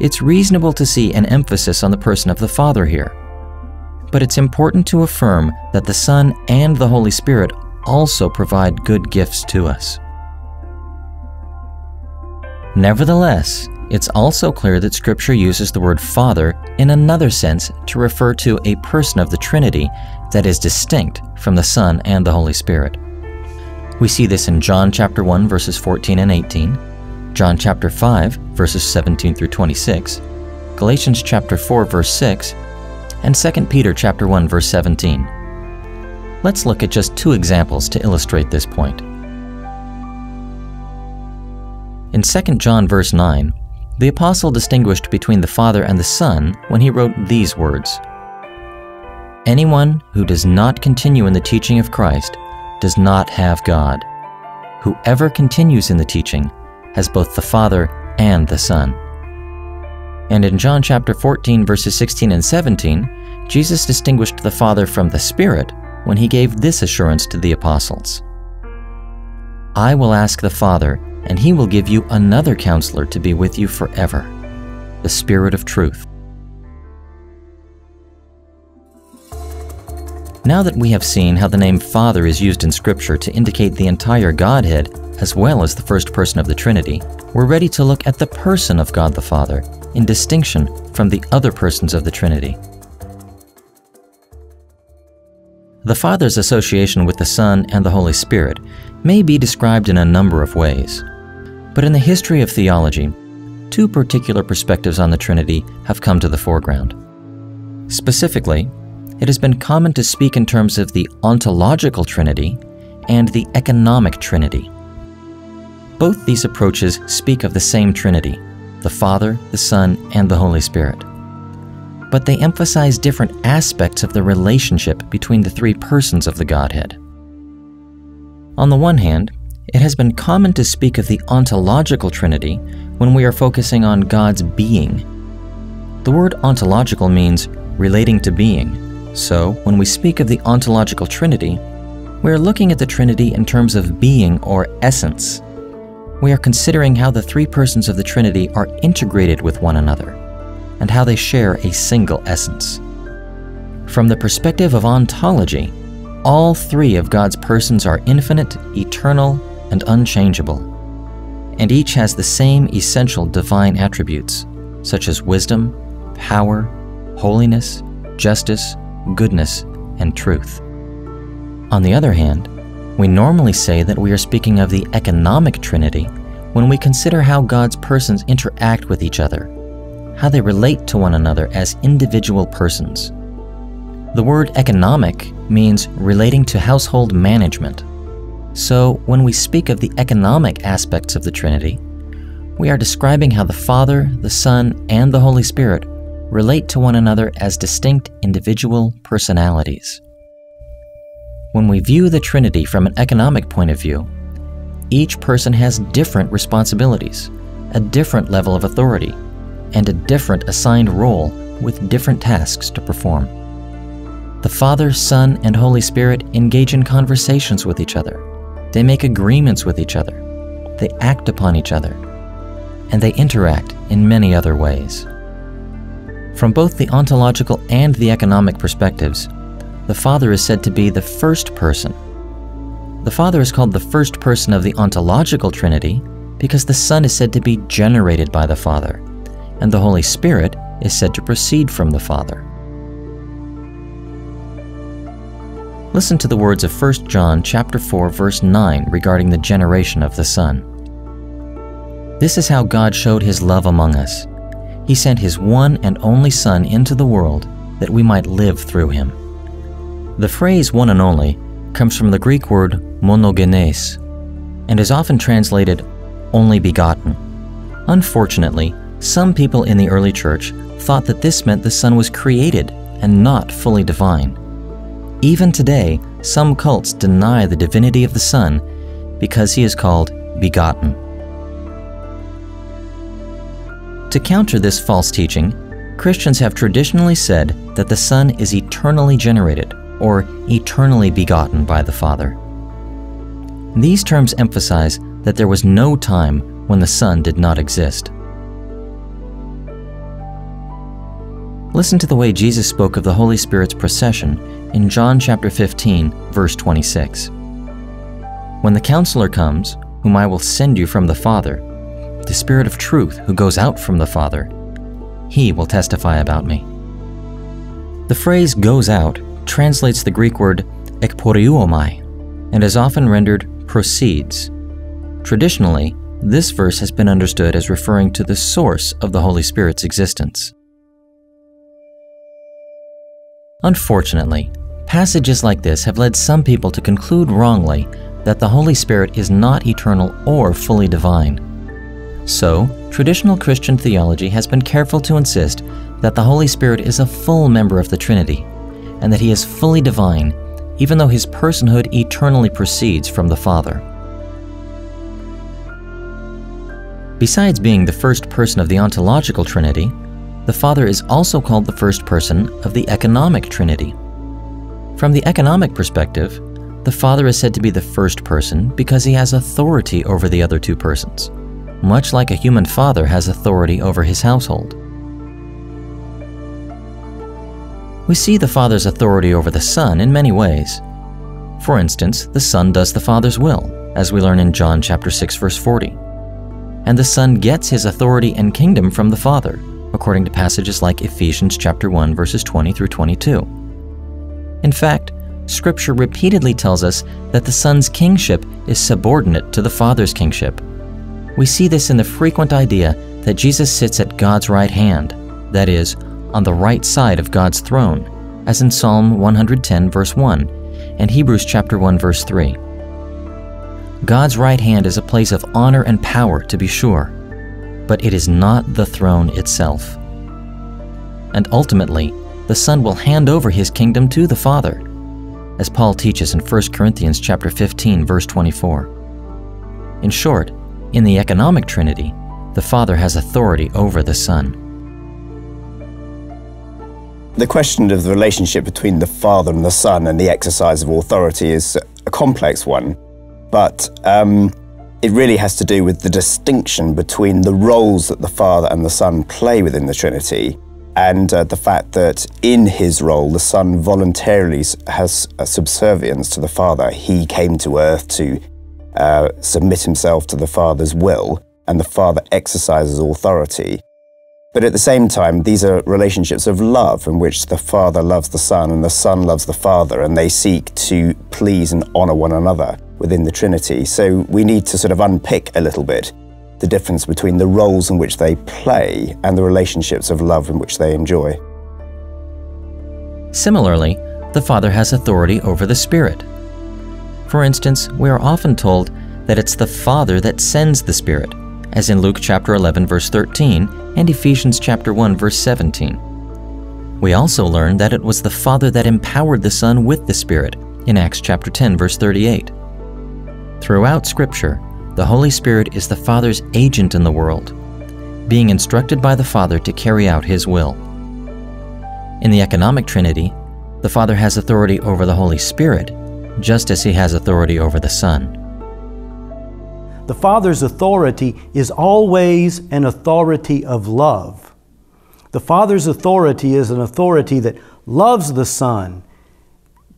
it's reasonable to see an emphasis on the person of the Father here. But it's important to affirm that the Son and the Holy Spirit also provide good gifts to us. Nevertheless, it's also clear that Scripture uses the word Father in another sense to refer to a person of the Trinity that is distinct from the Son and the Holy Spirit. We see this in John chapter 1, verses 14 and 18, John chapter 5, verses 17 through 26, Galatians chapter 4, verse 6, and 2 Peter chapter 1, verse 17. Let's look at just two examples to illustrate this point. In 2 John verse 9, the apostle distinguished between the Father and the Son when he wrote these words, "Anyone who does not continue in the teaching of Christ does not have God. Whoever continues in the teaching has both the Father and the Son." And in John chapter 14, verses 16 and 17, Jesus distinguished the Father from the Spirit when he gave this assurance to the apostles, "I will ask the Father, and he will give you another counselor to be with you forever, the Spirit of truth." Now that we have seen how the name Father is used in Scripture to indicate the entire Godhead, as well as the first person of the Trinity, we're ready to look at the person of God the Father in distinction from the other persons of the Trinity. The Father's association with the Son and the Holy Spirit may be described in a number of ways. But in the history of theology, two particular perspectives on the Trinity have come to the foreground. Specifically, it has been common to speak in terms of the ontological Trinity and the economic Trinity. Both these approaches speak of the same Trinity, the Father, the Son, and the Holy Spirit. But they emphasize different aspects of the relationship between the three persons of the Godhead. On the one hand, it has been common to speak of the ontological Trinity when we are focusing on God's being. The word ontological means relating to being, so when we speak of the ontological Trinity, we are looking at the Trinity in terms of being or essence. We are considering how the three persons of the Trinity are integrated with one another, and how they share a single essence. From the perspective of ontology, all three of God's persons are infinite, eternal, and unchangeable, and each has the same essential divine attributes, such as wisdom, power, holiness, justice, goodness, and truth. On the other hand, we normally say that we are speaking of the economic Trinity when we consider how God's persons interact with each other, how they relate to one another as individual persons. The word economic means relating to household management. So when we speak of the economic aspects of the Trinity, we are describing how the Father, the Son, and the Holy Spirit relate to one another as distinct individual personalities. When we view the Trinity from an economic point of view, each person has different responsibilities, a different level of authority, and a different assigned role with different tasks to perform. The Father, Son, and Holy Spirit engage in conversations with each other, They make agreements with each other. They act upon each other. And they interact in many other ways. From both the ontological and the economic perspectives, the Father is said to be the first person. The Father is called the first person of the ontological Trinity because the Son is said to be generated by the Father, and the Holy Spirit is said to proceed from the Father. Listen to the words of 1 John chapter 4, verse 9 regarding the generation of the Son. This is how God showed His love among us. He sent His one and only Son into the world that we might live through Him. The phrase one and only comes from the Greek word monogenes and is often translated only begotten. Unfortunately, some people in the early church thought that this meant the Son was created and not fully divine. Even today, some cults deny the divinity of the Son because He is called begotten. To counter this false teaching, Christians have traditionally said that the Son is eternally generated or eternally begotten by the Father. These terms emphasize that there was no time when the Son did not exist. Listen to the way Jesus spoke of the Holy Spirit's procession in John chapter 15, verse 26. When the Counselor comes, whom I will send you from the Father, the Spirit of truth who goes out from the Father, He will testify about me. The phrase goes out translates the Greek word ekporiuomai and is often rendered proceeds. Traditionally, this verse has been understood as referring to the source of the Holy Spirit's existence. Unfortunately, passages like this have led some people to conclude wrongly that the Holy Spirit is not eternal or fully divine. So, traditional Christian theology has been careful to insist that the Holy Spirit is a full member of the Trinity, and that He is fully divine, even though His personhood eternally proceeds from the Father. Besides being the first person of the ontological Trinity, the Father is also called the first person of the economic Trinity. From the economic perspective, the Father is said to be the first person because He has authority over the other two persons, much like a human father has authority over his household. We see the Father's authority over the Son in many ways. For instance, the Son does the Father's will, as we learn in John chapter 6, verse 40. And the Son gets His authority and kingdom from the Father, according to passages like Ephesians chapter 1, verses 20 through 22. In fact, Scripture repeatedly tells us that the Son's kingship is subordinate to the Father's kingship. We see this in the frequent idea that Jesus sits at God's right hand, that is, on the right side of God's throne, as in Psalm 110, verse 1, and Hebrews chapter 1, verse 3. God's right hand is a place of honor and power, to be sure, but it is not the throne itself. And ultimately, the Son will hand over His kingdom to the Father, as Paul teaches in 1 Corinthians chapter 15, verse 24. In short, in the economic Trinity, the Father has authority over the Son. The question of the relationship between the Father and the Son and the exercise of authority is a complex one, but it really has to do with the distinction between the roles that the Father and the Son play within the Trinity and the fact that in His role the Son voluntarily has a subservience to the Father. He came to earth to submit Himself to the Father's will, and the Father exercises authority. But at the same time, these are relationships of love in which the Father loves the Son and the Son loves the Father, and they seek to please and honor one another within the Trinity. So we need to sort of unpick a little bit the difference between the roles in which they play and the relationships of love in which they enjoy. Similarly, the Father has authority over the Spirit. For instance, we are often told that it's the Father that sends the Spirit, as in Luke chapter 11, verse 13, and Ephesians chapter 1, verse 17. We also learn that it was the Father that empowered the Son with the Spirit, in Acts chapter 10, verse 38. Throughout Scripture, the Holy Spirit is the Father's agent in the world, being instructed by the Father to carry out His will. In the economic Trinity, the Father has authority over the Holy Spirit, just as He has authority over the Son. The Father's authority is always an authority of love. The Father's authority is an authority that loves the Son,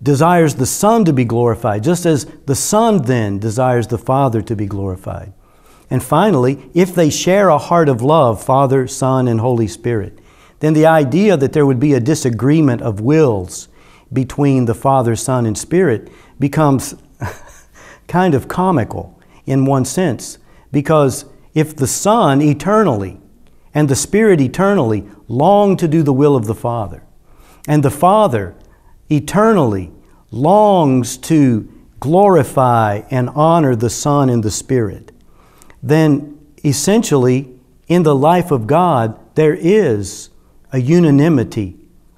desires the Son to be glorified, just as the Son then desires the Father to be glorified. And finally, if they share a heart of love, Father, Son, and Holy Spirit, then the idea that there would be a disagreement of wills between the Father, Son, and Spirit becomes kind of comical in one sense, because if the Son eternally and the Spirit eternally long to do the will of the Father, and the Father eternally longs to glorify and honor the Son and the Spirit, then essentially in the life of God there is a unanimity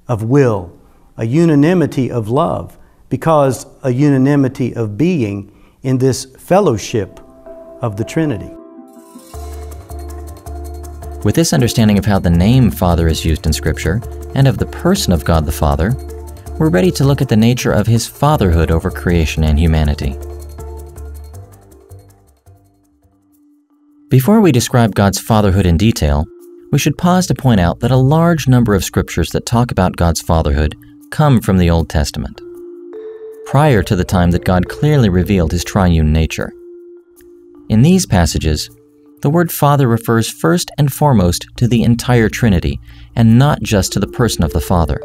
of will, a unanimity of love, because a unanimity of being in this fellowship of the Trinity. With this understanding of how the name Father is used in Scripture and of the person of God the Father, we're ready to look at the nature of His fatherhood over creation and humanity. Before we describe God's fatherhood in detail, we should pause to point out that a large number of scriptures that talk about God's fatherhood come from the Old Testament, prior to the time that God clearly revealed His triune nature. In these passages, the word Father refers first and foremost to the entire Trinity, and not just to the person of the Father.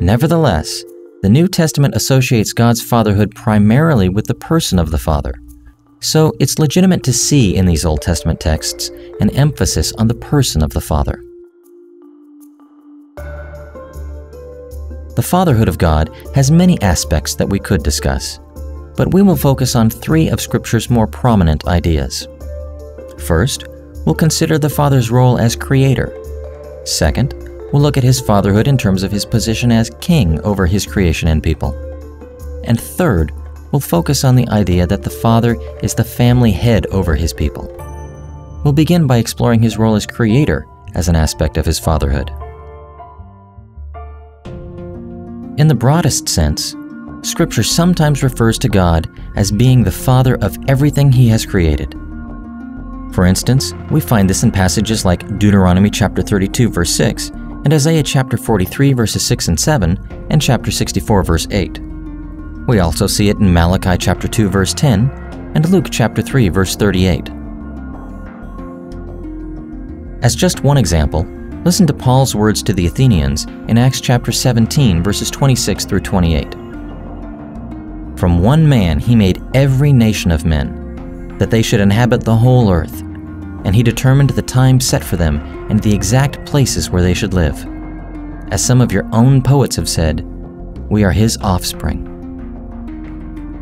Nevertheless, the New Testament associates God's fatherhood primarily with the person of the Father. So it's legitimate to see in these Old Testament texts an emphasis on the person of the Father. The fatherhood of God has many aspects that we could discuss, but we will focus on three of Scripture's more prominent ideas. First, we'll consider the Father's role as creator. Second, we'll look at His fatherhood in terms of His position as king over His creation and people. And third, we'll focus on the idea that the Father is the family head over His people. We'll begin by exploring His role as creator as an aspect of His fatherhood. In the broadest sense, Scripture sometimes refers to God as being the Father of everything He has created. For instance, we find this in passages like Deuteronomy chapter 32, verse 6, and Isaiah chapter 43, verses 6 and 7, and chapter 64, verse 8. We also see it in Malachi chapter 2, verse 10, and Luke chapter 3, verse 38. As just one example, listen to Paul's words to the Athenians in Acts chapter 17, verses 26 through 28. From one man He made every nation of men, that they should inhabit the whole earth, and He determined the time set for them and the exact places where they should live. As some of your own poets have said, we are His offspring.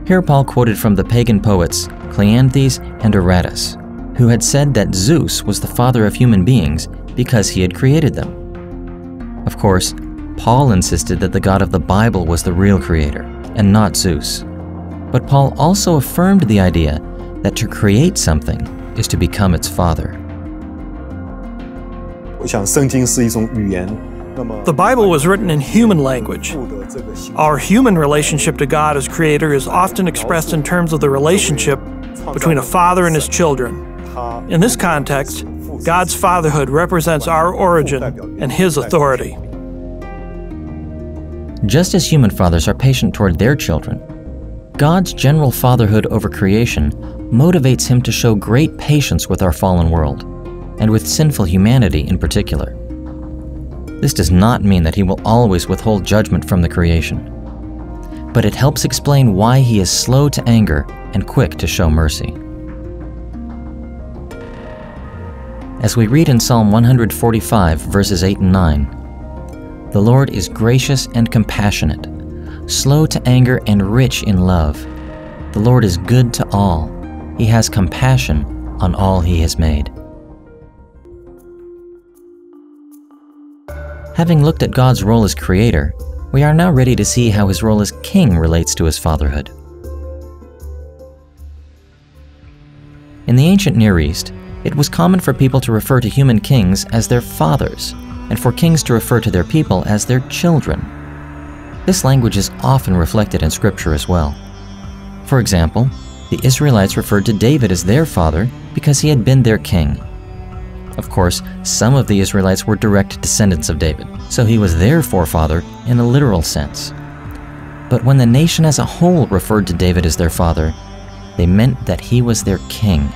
Here Paul quoted from the pagan poets Cleanthes and Aratus, who had said that Zeus was the father of human beings because he had created them. Of course, Paul insisted that the God of the Bible was the real creator, and not Zeus. But Paul also affirmed the idea that to create something is to become its father. The Bible was written in human language. Our human relationship to God as creator is often expressed in terms of the relationship between a father and his children. In this context, God's fatherhood represents our origin and His authority. Just as human fathers are patient toward their children, God's general fatherhood over creation motivates Him to show great patience with our fallen world, and with sinful humanity in particular. This does not mean that He will always withhold judgment from the creation, but it helps explain why He is slow to anger and quick to show mercy. As we read in Psalm 145, verses 8 and 9, the Lord is gracious and compassionate, slow to anger and rich in love. The Lord is good to all. He has compassion on all He has made. Having looked at God's role as creator, we are now ready to see how His role as king relates to His fatherhood. In the ancient Near East, it was common for people to refer to human kings as their fathers, and for kings to refer to their people as their children. This language is often reflected in Scripture as well. For example, The Israelites referred to David as their father because he had been their king. Of course, some of the Israelites were direct descendants of David, so he was their forefather in a literal sense. But when the nation as a whole referred to David as their father, they meant that he was their king.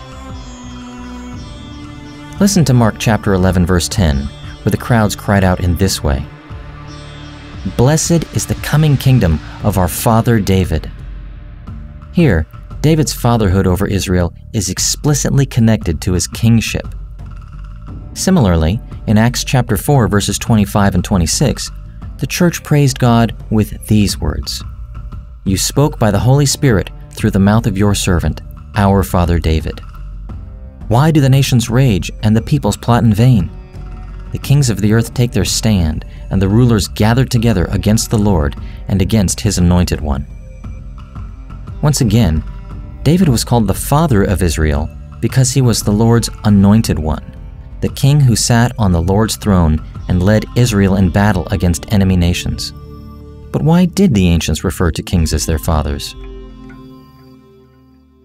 Listen to Mark chapter 11, verse 10, where the crowds cried out in this way, "Blessed is the coming kingdom of our father David." Here, David's fatherhood over Israel is explicitly connected to his kingship. Similarly, in Acts chapter 4, verses 25 and 26, the church praised God with these words, "You spoke by the Holy Spirit through the mouth of your servant, our father David. Why do the nations rage and the peoples plot in vain? The kings of the earth take their stand, and the rulers gather together against the Lord and against his anointed one." Once again, David was called the father of Israel because he was the Lord's anointed one, the king who sat on the Lord's throne and led Israel in battle against enemy nations. But why did the ancients refer to kings as their fathers?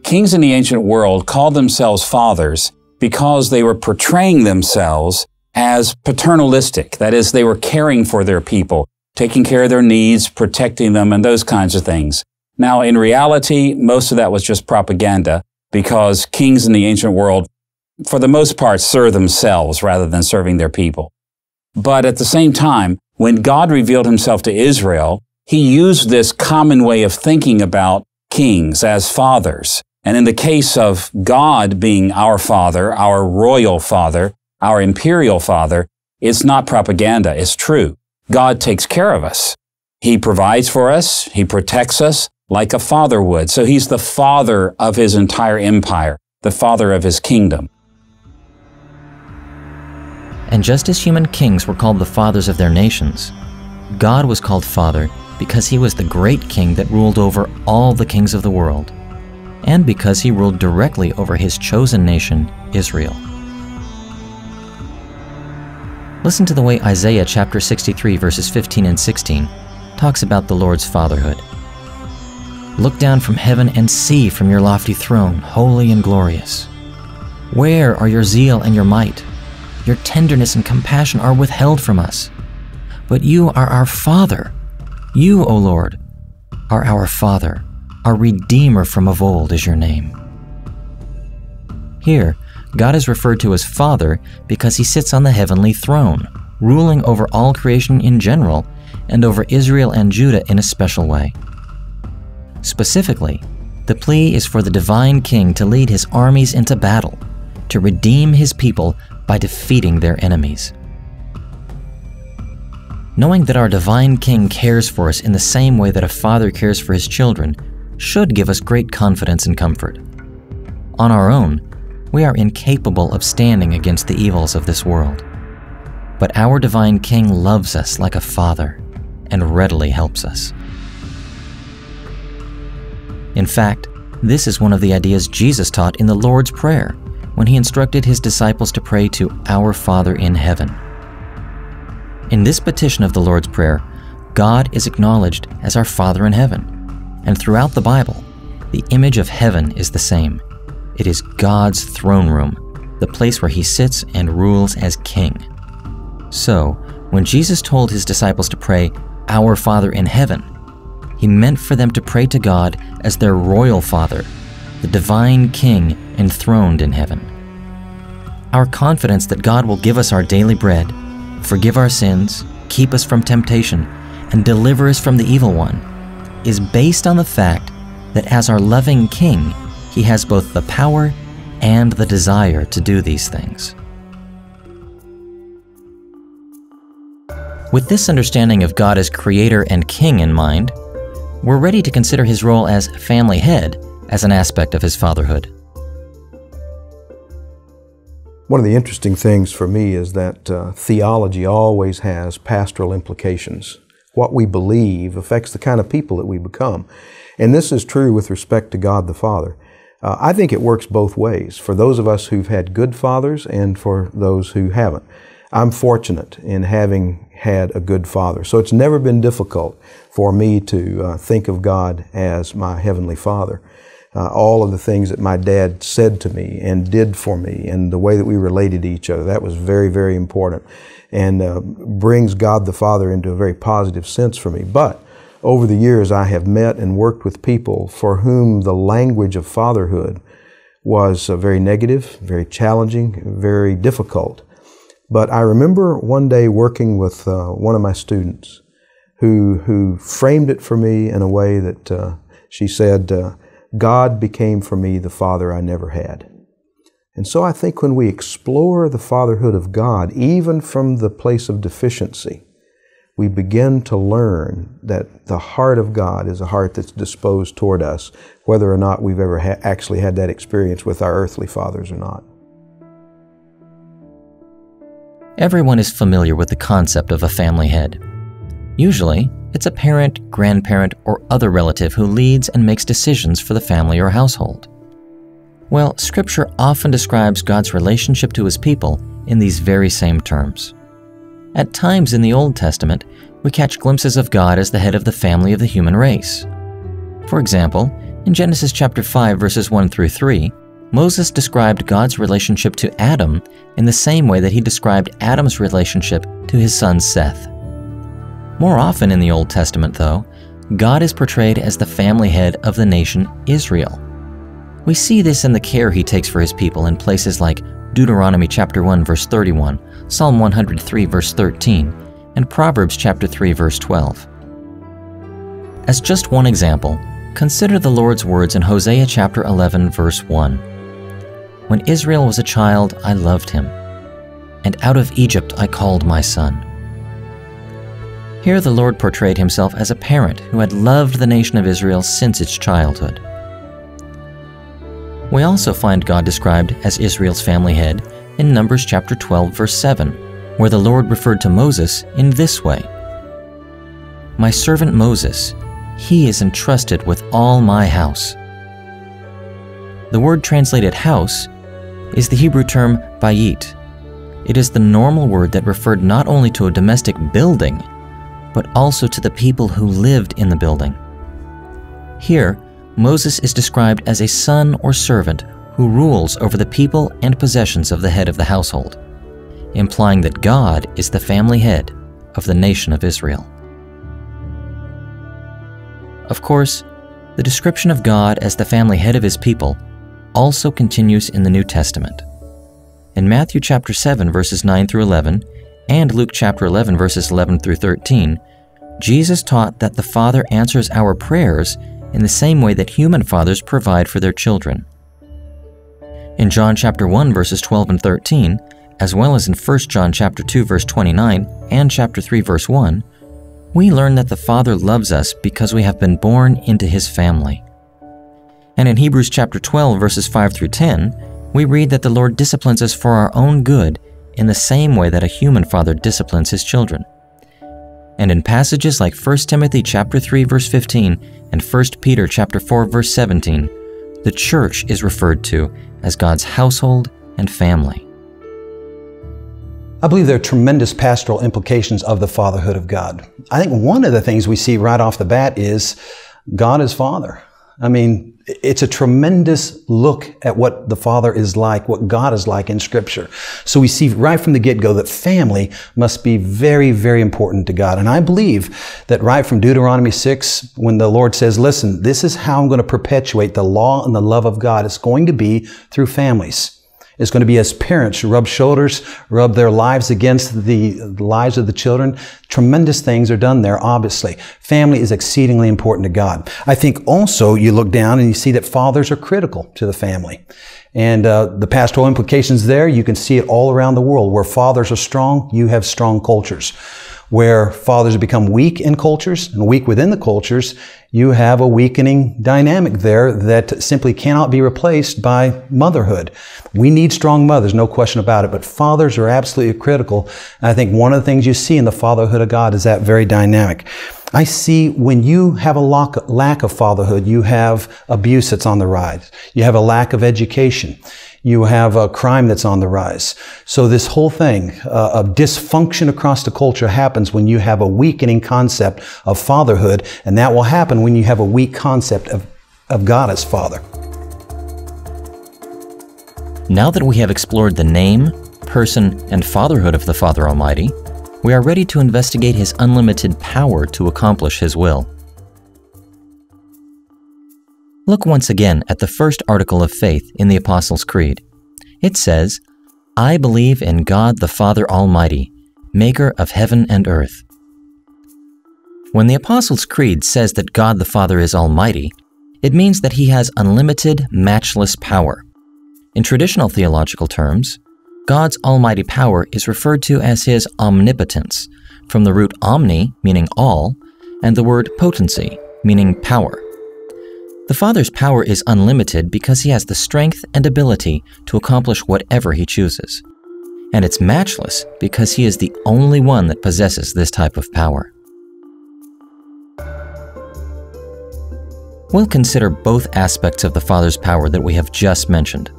Kings in the ancient world called themselves fathers because they were portraying themselves as paternalistic. That is, they were caring for their people, taking care of their needs, protecting them, and those kinds of things. Now, in reality, most of that was just propaganda because kings in the ancient world, for the most part, serve themselves rather than serving their people. But at the same time, when God revealed himself to Israel, he used this common way of thinking about kings as fathers. And in the case of God being our father, our royal father, our imperial father, it's not propaganda, it's true. God takes care of us. He provides for us, he protects us like a father would. So he's the father of his entire empire, the father of his kingdom. And just as human kings were called the fathers of their nations, God was called Father because he was the great king that ruled over all the kings of the world, and because he ruled directly over his chosen nation, Israel. Listen to the way Isaiah chapter 63, verses 15 and 16 talks about the Lord's fatherhood. "Look down from heaven and see from your lofty throne, holy and glorious. Where are your zeal and your might? Your tenderness and compassion are withheld from us. But you are our Father. You, O Lord, are our Father. Our Redeemer from of old is your name." Here, God is referred to as Father because he sits on the heavenly throne, ruling over all creation in general and over Israel and Judah in a special way. Specifically, the plea is for the divine king to lead his armies into battle, to redeem his people by defeating their enemies. Knowing that our divine King cares for us in the same way that a father cares for his children should give us great confidence and comfort. On our own, we are incapable of standing against the evils of this world. But our divine King loves us like a father and readily helps us. In fact, this is one of the ideas Jesus taught in the Lord's Prayer, when he instructed his disciples to pray to our Father in heaven. In this petition of the Lord's Prayer, God is acknowledged as our Father in heaven. And throughout the Bible, the image of heaven is the same. It is God's throne room, the place where he sits and rules as king. So, when Jesus told his disciples to pray, "Our Father in heaven," he meant for them to pray to God as their royal Father, the divine King enthroned in heaven. Our confidence that God will give us our daily bread, forgive our sins, keep us from temptation, and deliver us from the evil one is based on the fact that as our loving King, he has both the power and the desire to do these things. With this understanding of God as creator and king in mind, we're ready to consider his role as family head as an aspect of his fatherhood. One of the interesting things for me is that theology always has pastoral implications. What we believe affects the kind of people that we become. And this is true with respect to God the Father. I think it works both ways, for those of us who've had good fathers and for those who haven't. I'm fortunate in having had a good father, so it's never been difficult for me to think of God as my Heavenly Father. all of the things that my dad said to me and did for me and the way that we related to each other. That was very, very important, and brings God the Father into a very positive sense for me. But over the years, I have met and worked with people for whom the language of fatherhood was very negative, very challenging, very difficult. But I remember one day working with one of my students who framed it for me in a way that she said, God became for me the father I never had. And so I think when we explore the fatherhood of God, even from the place of deficiency, we begin to learn that the heart of God is a heart that's disposed toward us, whether or not we've ever actually had that experience with our earthly fathers or not. Everyone is familiar with the concept of a family head. Usually, it's a parent, grandparent, or other relative who leads and makes decisions for the family or household. Well, Scripture often describes God's relationship to His people in these very same terms. At times in the Old Testament, we catch glimpses of God as the head of the family of the human race. For example, in Genesis chapter 5, verses 1 through 3, Moses described God's relationship to Adam in the same way that he described Adam's relationship to his son Seth. More often in the Old Testament, though, God is portrayed as the family head of the nation Israel. We see this in the care He takes for His people in places like Deuteronomy chapter 1, verse 31, Psalm 103, verse 13, and Proverbs chapter 3, verse 12. As just one example, consider the Lord's words in Hosea chapter 11, verse 1. When Israel was a child, I loved him, and out of Egypt I called my son. Here the Lord portrayed Himself as a parent who had loved the nation of Israel since its childhood. We also find God described as Israel's family head in Numbers chapter 12, verse 7, where the Lord referred to Moses in this way, "My servant Moses, he is entrusted with all my house." The word translated house is the Hebrew term bayit. It is the normal word that referred not only to a domestic building, but also to the people who lived in the building. Here, Moses is described as a son or servant who rules over the people and possessions of the head of the household, implying that God is the family head of the nation of Israel. Of course, the description of God as the family head of His people also continues in the New Testament. In Matthew chapter 7, verses 9 through 11, and Luke chapter 11, verses 11 through 13, Jesus taught that the Father answers our prayers in the same way that human fathers provide for their children. In John chapter 1, verses 12 and 13, as well as in 1 John chapter 2, verse 29 and chapter 3, verse 1, we learn that the Father loves us because we have been born into His family. And in Hebrews chapter 12, verses 5 through 10, we read that the Lord disciplines us for our own good in the same way that a human father disciplines his children. And in passages like 1 Timothy chapter 3, verse 15 and 1 Peter chapter 4, verse 17, the church is referred to as God's household and family. I believe there are tremendous pastoral implications of the fatherhood of God. I think one of the things we see right off the bat is God is Father. I mean, it's a tremendous look at what the Father is like, what God is like in Scripture. So we see right from the get-go that family must be very, very important to God. And I believe that right from Deuteronomy 6, when the Lord says, listen, this is how I'm going to perpetuate the law and the love of God. It's going to be through families. It's going to be as parents rub shoulders, rub their lives against the lives of the children. Tremendous things are done there, obviously. Family is exceedingly important to God. I think also you look down and you see that fathers are critical to the family. And the pastoral implications there, you can see it all around the world. Where fathers are strong, you have strong cultures. Where fathers become weak in cultures and weak within the cultures, you have a weakening dynamic there that simply cannot be replaced by motherhood. We need strong mothers, no question about it, but fathers are absolutely critical. And I think one of the things you see in the fatherhood of God is that very dynamic. I see when you have a lack of fatherhood, you have abuse that's on the rise. You have a lack of education. You have a crime that's on the rise. So this whole thing of dysfunction across the culture happens when you have a weakening concept of fatherhood, and that will happen when you have a weak concept of God as Father. Now that we have explored the name, person, and fatherhood of the Father Almighty, we are ready to investigate His unlimited power to accomplish His will. Look once again at the first article of faith in the Apostles' Creed. It says, "I believe in God the Father Almighty, maker of heaven and earth." When the Apostles' Creed says that God the Father is almighty, it means that He has unlimited, matchless power. In traditional theological terms, God's almighty power is referred to as His omnipotence, from the root omni, meaning all, and the word potency, meaning power. The Father's power is unlimited because He has the strength and ability to accomplish whatever He chooses. And it's matchless because He is the only one that possesses this type of power. We'll consider both aspects of the Father's power that we have just mentioned,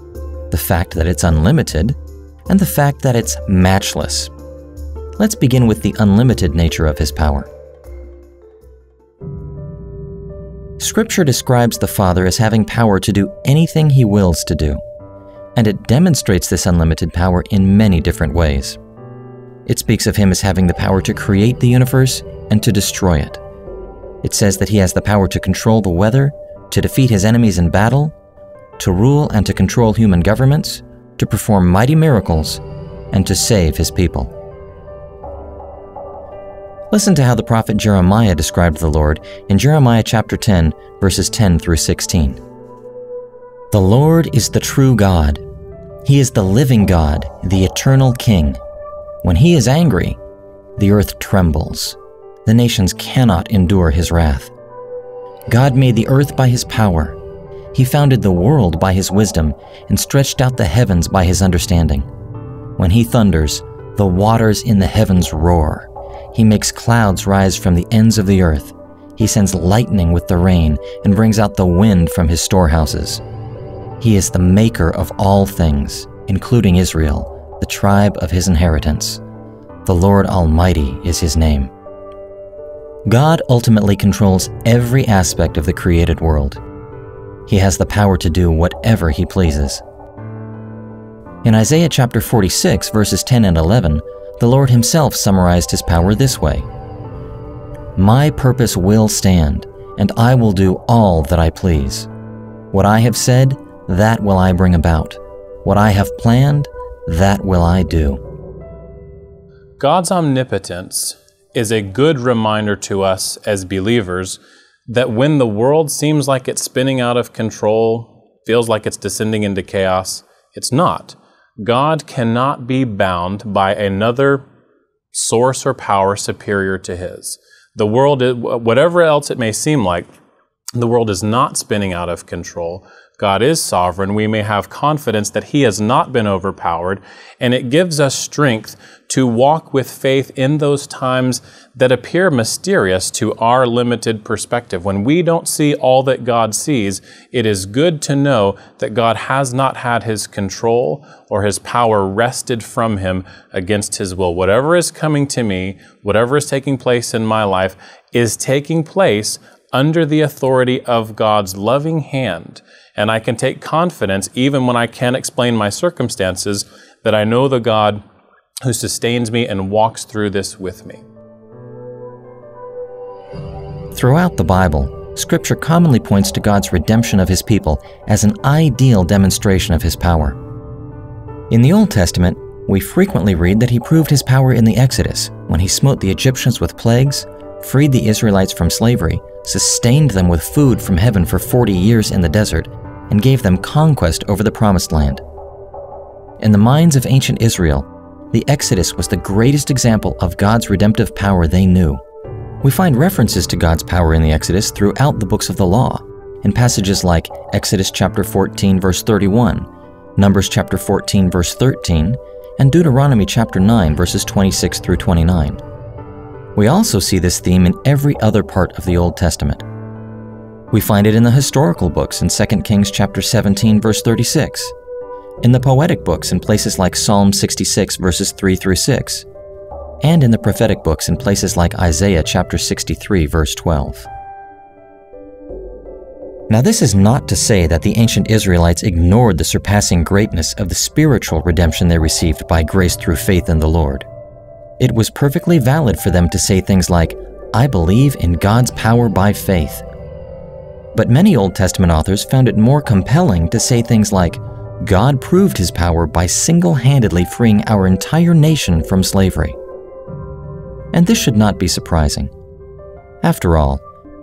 the fact that it's unlimited and the fact that it's matchless. Let's begin with the unlimited nature of His power. Scripture describes the Father as having power to do anything He wills to do, and it demonstrates this unlimited power in many different ways. It speaks of Him as having the power to create the universe and to destroy it. It says that He has the power to control the weather, to defeat His enemies in battle, to rule and to control human governments, to perform mighty miracles, and to save His people. Listen to how the prophet Jeremiah described the Lord in Jeremiah chapter 10, verses 10 through 16. "The Lord is the true God. He is the living God, the eternal King. When He is angry, the earth trembles. The nations cannot endure His wrath. God made the earth by His power. He founded the world by His wisdom and stretched out the heavens by His understanding. When He thunders, the waters in the heavens roar. He makes clouds rise from the ends of the earth. He sends lightning with the rain and brings out the wind from His storehouses. He is the maker of all things, including Israel, the tribe of His inheritance. The Lord Almighty is His name." God ultimately controls every aspect of the created world. He has the power to do whatever He pleases. In Isaiah chapter 46, verses 10 and 11, the Lord Himself summarized His power this way, "My purpose will stand, and I will do all that I please. What I have said, that will I bring about. What I have planned, that will I do." God's omnipotence is a good reminder to us as believers that when the world seems like it's spinning out of control, feels like it's descending into chaos, it's not. God cannot be bound by another source or power superior to His. The world, whatever else it may seem like, the world is not spinning out of control. God is sovereign. We may have confidence that He has not been overpowered, and it gives us strength to walk with faith in those times that appear mysterious to our limited perspective. When we don't see all that God sees, it is good to know that God has not had His control or His power wrested from Him against His will. Whatever is coming to me, whatever is taking place in my life, is taking place under the authority of God's loving hand. And I can take confidence, even when I can't explain my circumstances, that I know the God who sustains me and walks through this with me. Throughout the Bible, Scripture commonly points to God's redemption of His people as an ideal demonstration of His power. In the Old Testament, we frequently read that He proved His power in the Exodus when He smote the Egyptians with plagues, freed the Israelites from slavery, sustained them with food from heaven for 40 years in the desert, and gave them conquest over the Promised Land. In the minds of ancient Israel, the Exodus was the greatest example of God's redemptive power they knew. We find references to God's power in the Exodus throughout the books of the law, in passages like Exodus chapter 14, verse 31, Numbers chapter 14, verse 13, and Deuteronomy chapter 9, verses 26 through 29. We also see this theme in every other part of the Old Testament. We find it in the historical books in 2 Kings chapter 17, verse 36, in the poetic books in places like Psalm 66, verses 3 through 6, and in the prophetic books in places like Isaiah chapter 63, verse 12. Now, this is not to say that the ancient Israelites ignored the surpassing greatness of the spiritual redemption they received by grace through faith in the Lord. It was perfectly valid for them to say things like, "I believe in God's power by faith." But many Old Testament authors found it more compelling to say things like, "God proved his power by single-handedly freeing our entire nation from slavery." And this should not be surprising. After all,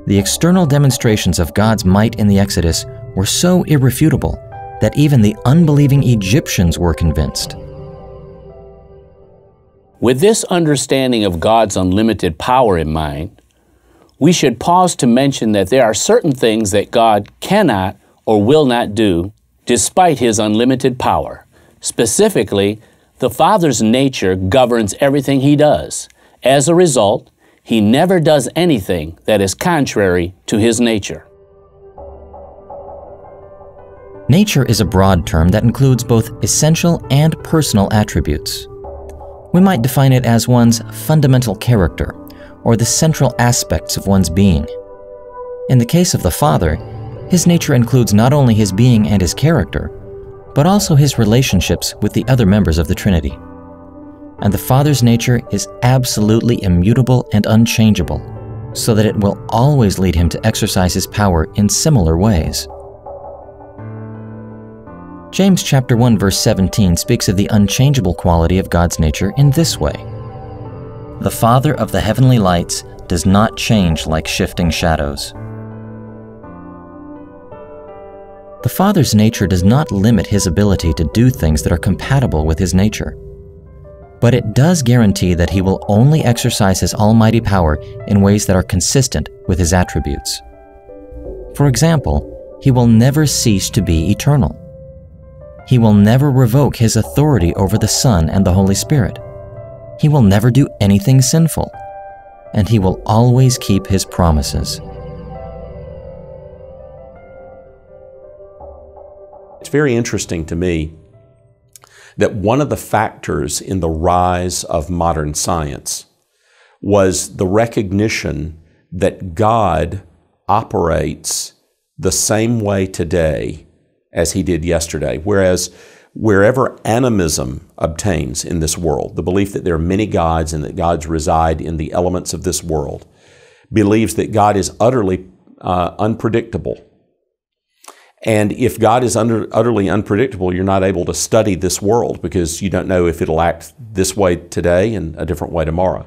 the external demonstrations of God's might in the Exodus were so irrefutable that even the unbelieving Egyptians were convinced. With this understanding of God's unlimited power in mind, we should pause to mention that there are certain things that God cannot or will not do despite his unlimited power. Specifically, the Father's nature governs everything he does. As a result, he never does anything that is contrary to his nature. Nature is a broad term that includes both essential and personal attributes. We might define it as one's fundamental character, or the central aspects of one's being. In the case of the Father, his nature includes not only his being and his character, but also his relationships with the other members of the Trinity. And the Father's nature is absolutely immutable and unchangeable, so that it will always lead him to exercise his power in similar ways. James chapter 1, verse 17 speaks of the unchangeable quality of God's nature in this way: "The Father of the heavenly lights does not change like shifting shadows." The Father's nature does not limit his ability to do things that are compatible with his nature, but it does guarantee that he will only exercise his almighty power in ways that are consistent with his attributes. For example, he will never cease to be eternal. He will never revoke his authority over the Son and the Holy Spirit. He will never do anything sinful, and he will always keep his promises. It's very interesting to me that one of the factors in the rise of modern science was the recognition that God operates the same way today as he did yesterday. Whereas wherever animism obtains in this world, the belief that there are many gods and that gods reside in the elements of this world, believes that God is utterly unpredictable. And if God is utterly unpredictable, you're not able to study this world because you don't know if it'll act this way today and a different way tomorrow.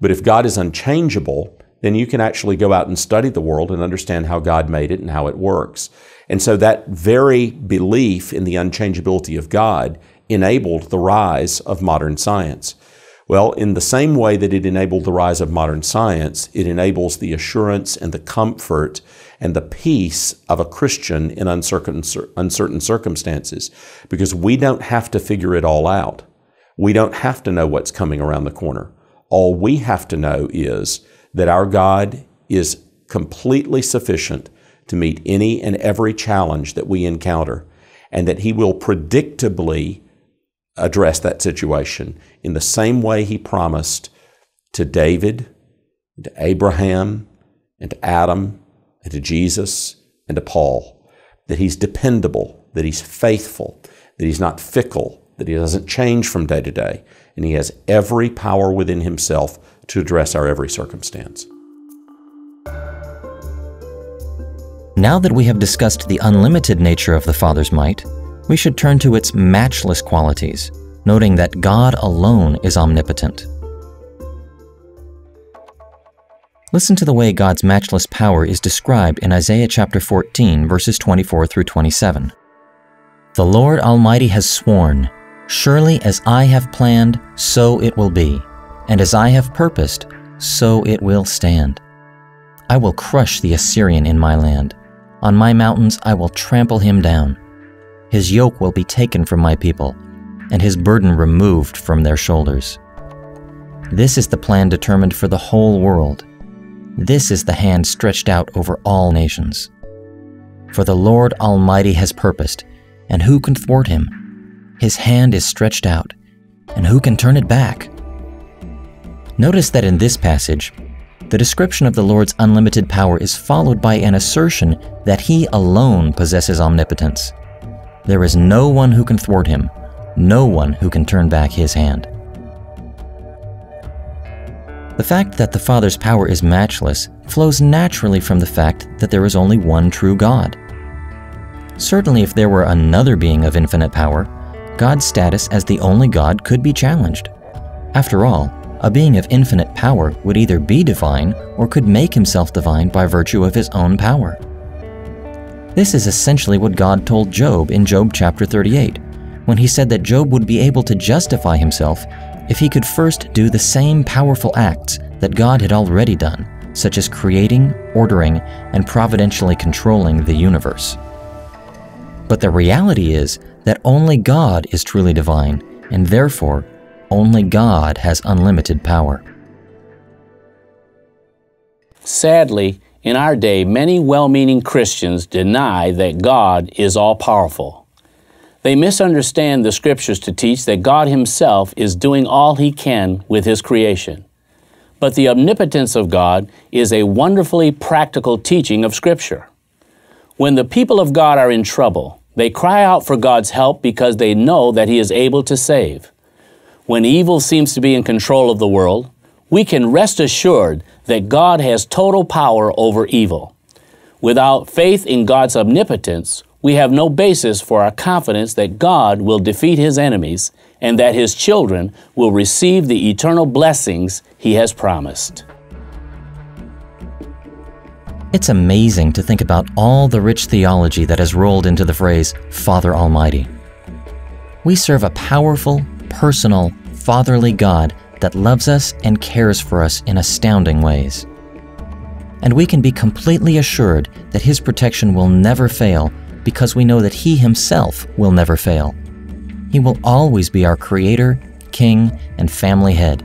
But if God is unchangeable, then you can actually go out and study the world and understand how God made it and how it works. And so that very belief in the unchangeability of God enabled the rise of modern science. Well, in the same way that it enabled the rise of modern science, it enables the assurance and the comfort and the peace of a Christian in uncertain circumstances, because we don't have to figure it all out. We don't have to know what's coming around the corner. All we have to know is that our God is completely sufficient to meet any and every challenge that we encounter, and that he will predictably address that situation in the same way he promised to David, to Abraham, and to Adam, and to Jesus, and to Paul, that he's dependable, that he's faithful, that he's not fickle, that he doesn't change from day to day, and he has every power within himself to address our every circumstance. Now that we have discussed the unlimited nature of the Father's might, we should turn to its matchless qualities, noting that God alone is omnipotent. Listen to the way God's matchless power is described in Isaiah chapter 14, verses 24 through 27. "The Lord Almighty has sworn, surely as I have planned, so it will be, and as I have purposed, so it will stand. I will crush the Assyrian in my land. On my mountains I will trample him down. His yoke will be taken from my people, and his burden removed from their shoulders. This is the plan determined for the whole world. This is the hand stretched out over all nations. For the Lord Almighty has purposed, and who can thwart him? His hand is stretched out, and who can turn it back?" Notice that in this passage, The description of the Lord's unlimited power is followed by an assertion that He alone possesses omnipotence. There is no one who can thwart Him, no one who can turn back His hand. The fact that the Father's power is matchless flows naturally from the fact that there is only one true God. Certainly, if there were another being of infinite power, God's status as the only God could be challenged. After all, a being of infinite power would either be divine or could make himself divine by virtue of his own power. This is essentially what God told Job in Job chapter 38, when he said that Job would be able to justify himself if he could first do the same powerful acts that God had already done, such as creating, ordering, and providentially controlling the universe. But the reality is that only God is truly divine, and therefore, only God has unlimited power. Sadly, in our day, many well-meaning Christians deny that God is all-powerful. They misunderstand the Scriptures to teach that God Himself is doing all He can with His creation. But the omnipotence of God is a wonderfully practical teaching of Scripture. When the people of God are in trouble, they cry out for God's help because they know that He is able to save. When evil seems to be in control of the world, we can rest assured that God has total power over evil. Without faith in God's omnipotence, we have no basis for our confidence that God will defeat His enemies and that His children will receive the eternal blessings He has promised. It's amazing to think about all the rich theology that has rolled into the phrase, Father Almighty. We serve a powerful, personal, fatherly God that loves us and cares for us in astounding ways. And we can be completely assured that His protection will never fail, because we know that He Himself will never fail. He will always be our Creator, King, and family head.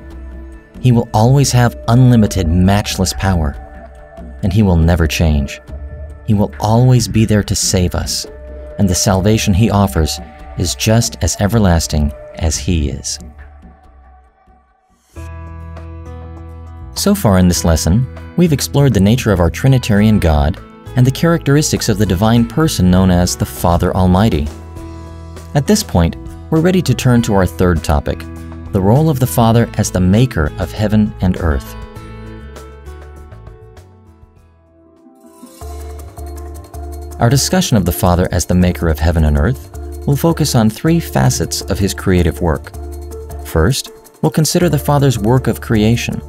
He will always have unlimited, matchless power, and He will never change. He will always be there to save us, and the salvation He offers is just as everlasting as He is. So far in this lesson, we've explored the nature of our Trinitarian God and the characteristics of the divine person known as the Father Almighty. At this point, we're ready to turn to our third topic, the role of the Father as the maker of heaven and earth. Our discussion of the Father as the maker of heaven and earth will focus on three facets of His creative work. First, we'll consider the Father's work of creation.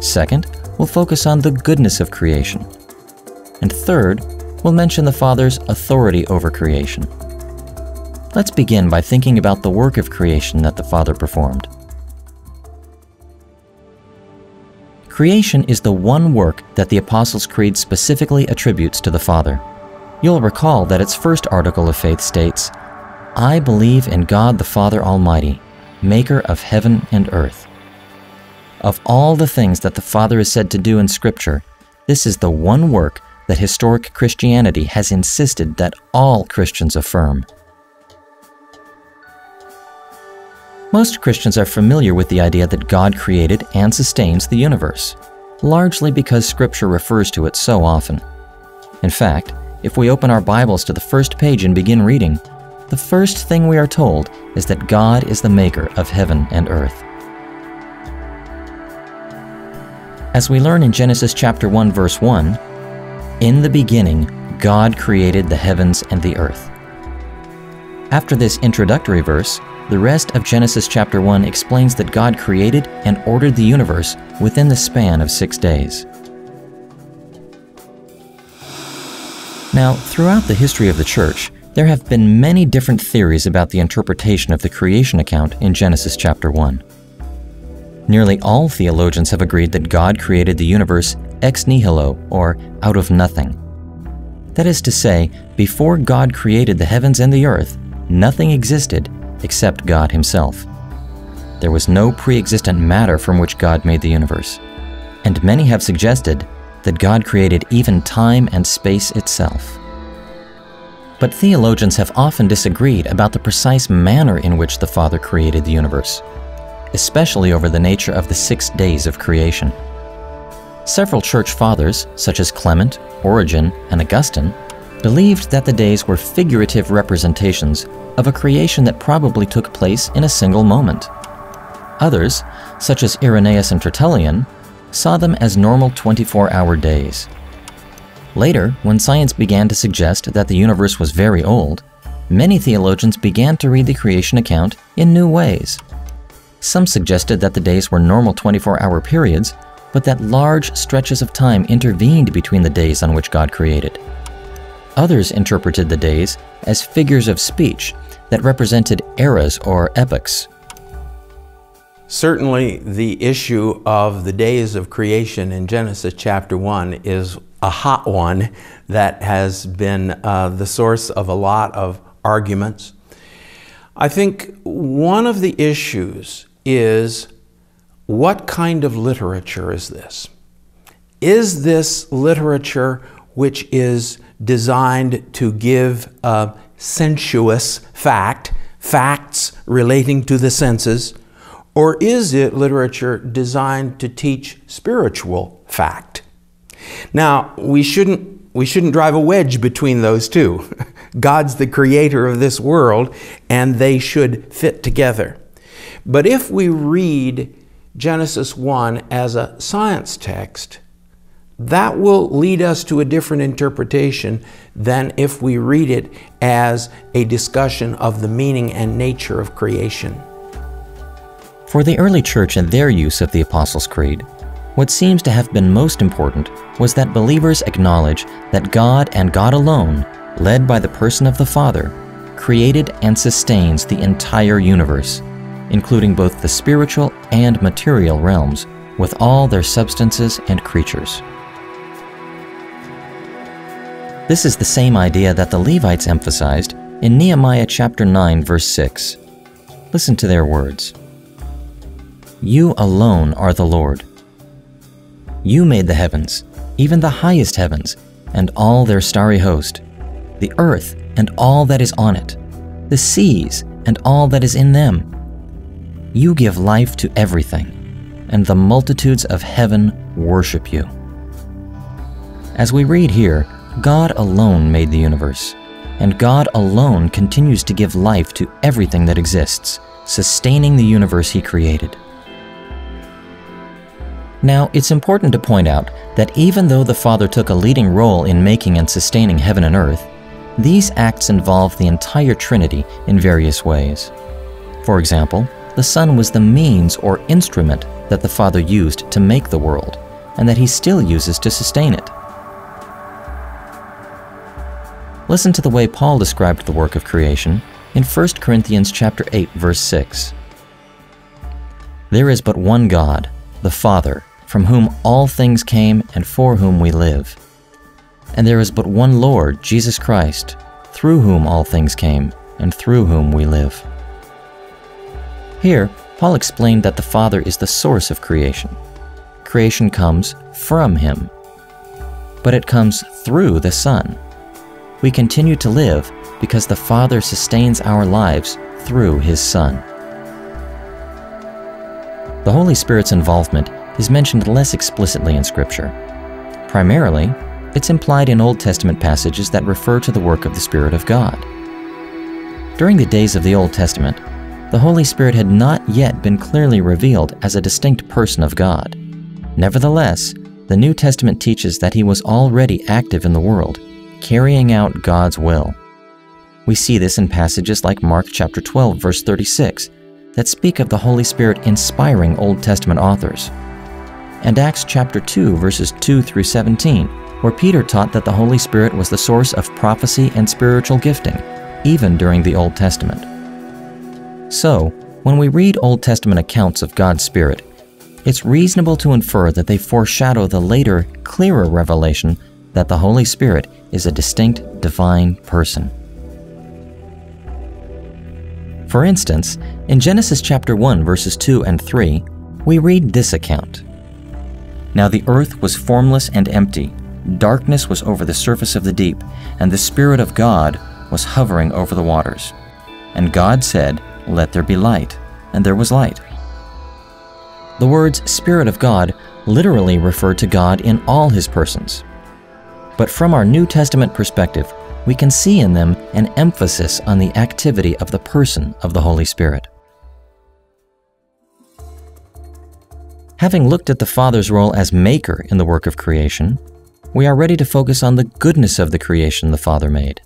Second, we'll focus on the goodness of creation. And third, we'll mention the Father's authority over creation. Let's begin by thinking about the work of creation that the Father performed. Creation is the one work that the Apostles' Creed specifically attributes to the Father. You'll recall that its first article of faith states, "I believe in God the Father Almighty, maker of heaven and earth." Of all the things that the Father is said to do in Scripture, this is the one work that historic Christianity has insisted that all Christians affirm. Most Christians are familiar with the idea that God created and sustains the universe, largely because Scripture refers to it so often. In fact, if we open our Bibles to the first page and begin reading, the first thing we are told is that God is the maker of heaven and earth. As we learn in Genesis chapter 1, verse 1, "In the beginning, God created the heavens and the earth." After this introductory verse, the rest of Genesis chapter 1 explains that God created and ordered the universe within the span of 6 days. Now, throughout the history of the Church, there have been many different theories about the interpretation of the creation account in Genesis chapter 1. Nearly all theologians have agreed that God created the universe ex nihilo, or out of nothing. That is to say, before God created the heavens and the earth, nothing existed except God Himself. There was no pre-existent matter from which God made the universe. And many have suggested that God created even time and space itself. But theologians have often disagreed about the precise manner in which the Father created the universe, especially over the nature of the 6 days of creation. Several church fathers, such as Clement, Origen, and Augustine, believed that the days were figurative representations of a creation that probably took place in a single moment. Others, such as Irenaeus and Tertullian, saw them as normal 24-hour days. Later, when science began to suggest that the universe was very old, many theologians began to read the creation account in new ways. Some suggested that the days were normal 24-hour periods, but that large stretches of time intervened between the days on which God created. Others interpreted the days as figures of speech that represented eras or epochs. Certainly, the issue of the days of creation in Genesis chapter 1 is a hot one that has been the source of a lot of arguments. I think one of the issues is, what kind of literature is this? Is this literature which is designed to give sensuous facts relating to the senses, or is it literature designed to teach spiritual fact? Now, we shouldn't drive a wedge between those two. God's the creator of this world, and they should fit together. But if we read Genesis 1 as a science text, that will lead us to a different interpretation than if we read it as a discussion of the meaning and nature of creation. For the early church and their use of the Apostles' Creed, what seems to have been most important was that believers acknowledge that God and God alone, led by the person of the Father, created and sustains the entire universe, including both the spiritual and material realms, with all their substances and creatures. This is the same idea that the Levites emphasized in Nehemiah chapter 9, verse 6. Listen to their words. You alone are the Lord. You made the heavens, even the highest heavens, and all their starry host, the earth and all that is on it, the seas and all that is in them. You give life to everything, and the multitudes of heaven worship you. As we read here, God alone made the universe, and God alone continues to give life to everything that exists, sustaining the universe He created. Now, it's important to point out that even though the Father took a leading role in making and sustaining heaven and earth, these acts involve the entire Trinity in various ways. For example, the Son was the means or instrument that the Father used to make the world, and that He still uses to sustain it. Listen to the way Paul described the work of creation in 1 Corinthians chapter 8, verse 6. There is but one God, the Father, from whom all things came and for whom we live. And there is but one Lord, Jesus Christ, through whom all things came and through whom we live. Here, Paul explained that the Father is the source of creation. Creation comes from Him, but it comes through the Son. We continue to live because the Father sustains our lives through His Son. The Holy Spirit's involvement is mentioned less explicitly in Scripture. Primarily, it's implied in Old Testament passages that refer to the work of the Spirit of God. During the days of the Old Testament, the Holy Spirit had not yet been clearly revealed as a distinct person of God. Nevertheless, the New Testament teaches that He was already active in the world, carrying out God's will. We see this in passages like Mark chapter 12, verse 36, that speak of the Holy Spirit inspiring Old Testament authors, and Acts chapter 2, verses 2 through 17, where Peter taught that the Holy Spirit was the source of prophecy and spiritual gifting, even during the Old Testament. So, when we read Old Testament accounts of God's Spirit, it's reasonable to infer that they foreshadow the later, clearer revelation that the Holy Spirit is a distinct divine person. For instance, in Genesis chapter 1, verses 2 and 3, we read this account. Now the earth was formless and empty, darkness was over the surface of the deep, and the Spirit of God was hovering over the waters. And God said, "Let there be light," and there was light. The words Spirit of God literally refer to God in all His persons. But from our New Testament perspective, we can see in them an emphasis on the activity of the person of the Holy Spirit. Having looked at the Father's role as maker in the work of creation, we are ready to focus on the goodness of the creation the Father made.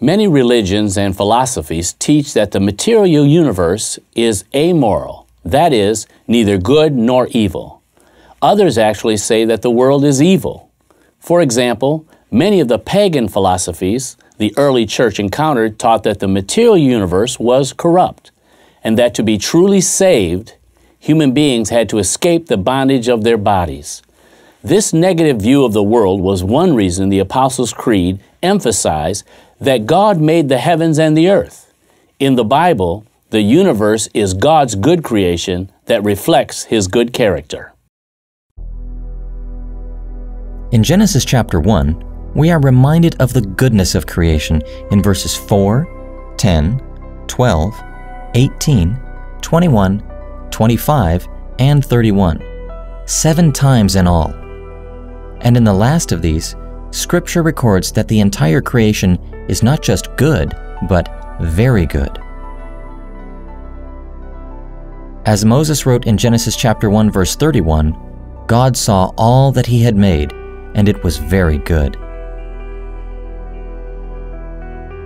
Many religions and philosophies teach that the material universe is amoral, that is, neither good nor evil. Others actually say that the world is evil. For example, many of the pagan philosophies the early church encountered taught that the material universe was corrupt, and that to be truly saved, human beings had to escape the bondage of their bodies. This negative view of the world was one reason the Apostles' Creed emphasized that God made the heavens and the earth. In the Bible, the universe is God's good creation that reflects His good character. In Genesis chapter 1, we are reminded of the goodness of creation in verses 4, 10, 12, 18, 21, 25, and 31, 7 times in all. And in the last of these, Scripture records that the entire creation is not just good, but very good. As Moses wrote in Genesis chapter 1, verse 31, God saw all that He had made, and it was very good.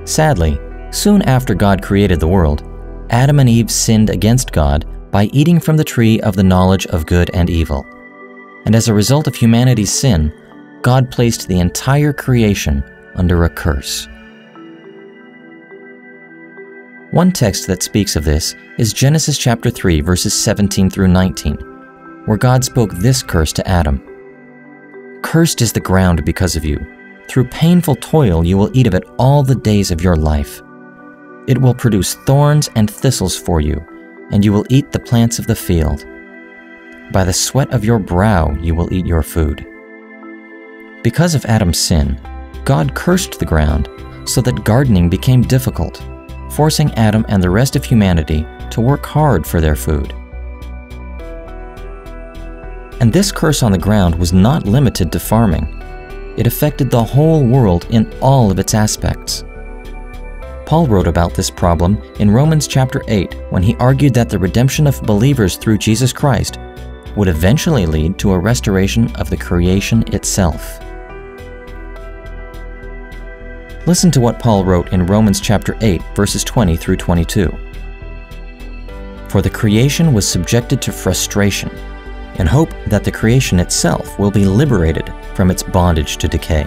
Sadly, soon after God created the world, Adam and Eve sinned against God by eating from the tree of the knowledge of good and evil. And as a result of humanity's sin, God placed the entire creation under a curse. One text that speaks of this is Genesis chapter 3, verses 17 through 19, where God spoke this curse to Adam. "Cursed is the ground because of you. Through painful toil you will eat of it all the days of your life. It will produce thorns and thistles for you, and you will eat the plants of the field. By the sweat of your brow you will eat your food." Because of Adam's sin, God cursed the ground so that gardening became difficult, forcing Adam and the rest of humanity to work hard for their food. And this curse on the ground was not limited to farming. It affected the whole world in all of its aspects. Paul wrote about this problem in Romans chapter 8 when he argued that the redemption of believers through Jesus Christ would eventually lead to a restoration of the creation itself. Listen to what Paul wrote in Romans chapter 8, verses 20 through 22. "For the creation was subjected to frustration, in hope that the creation itself will be liberated from its bondage to decay.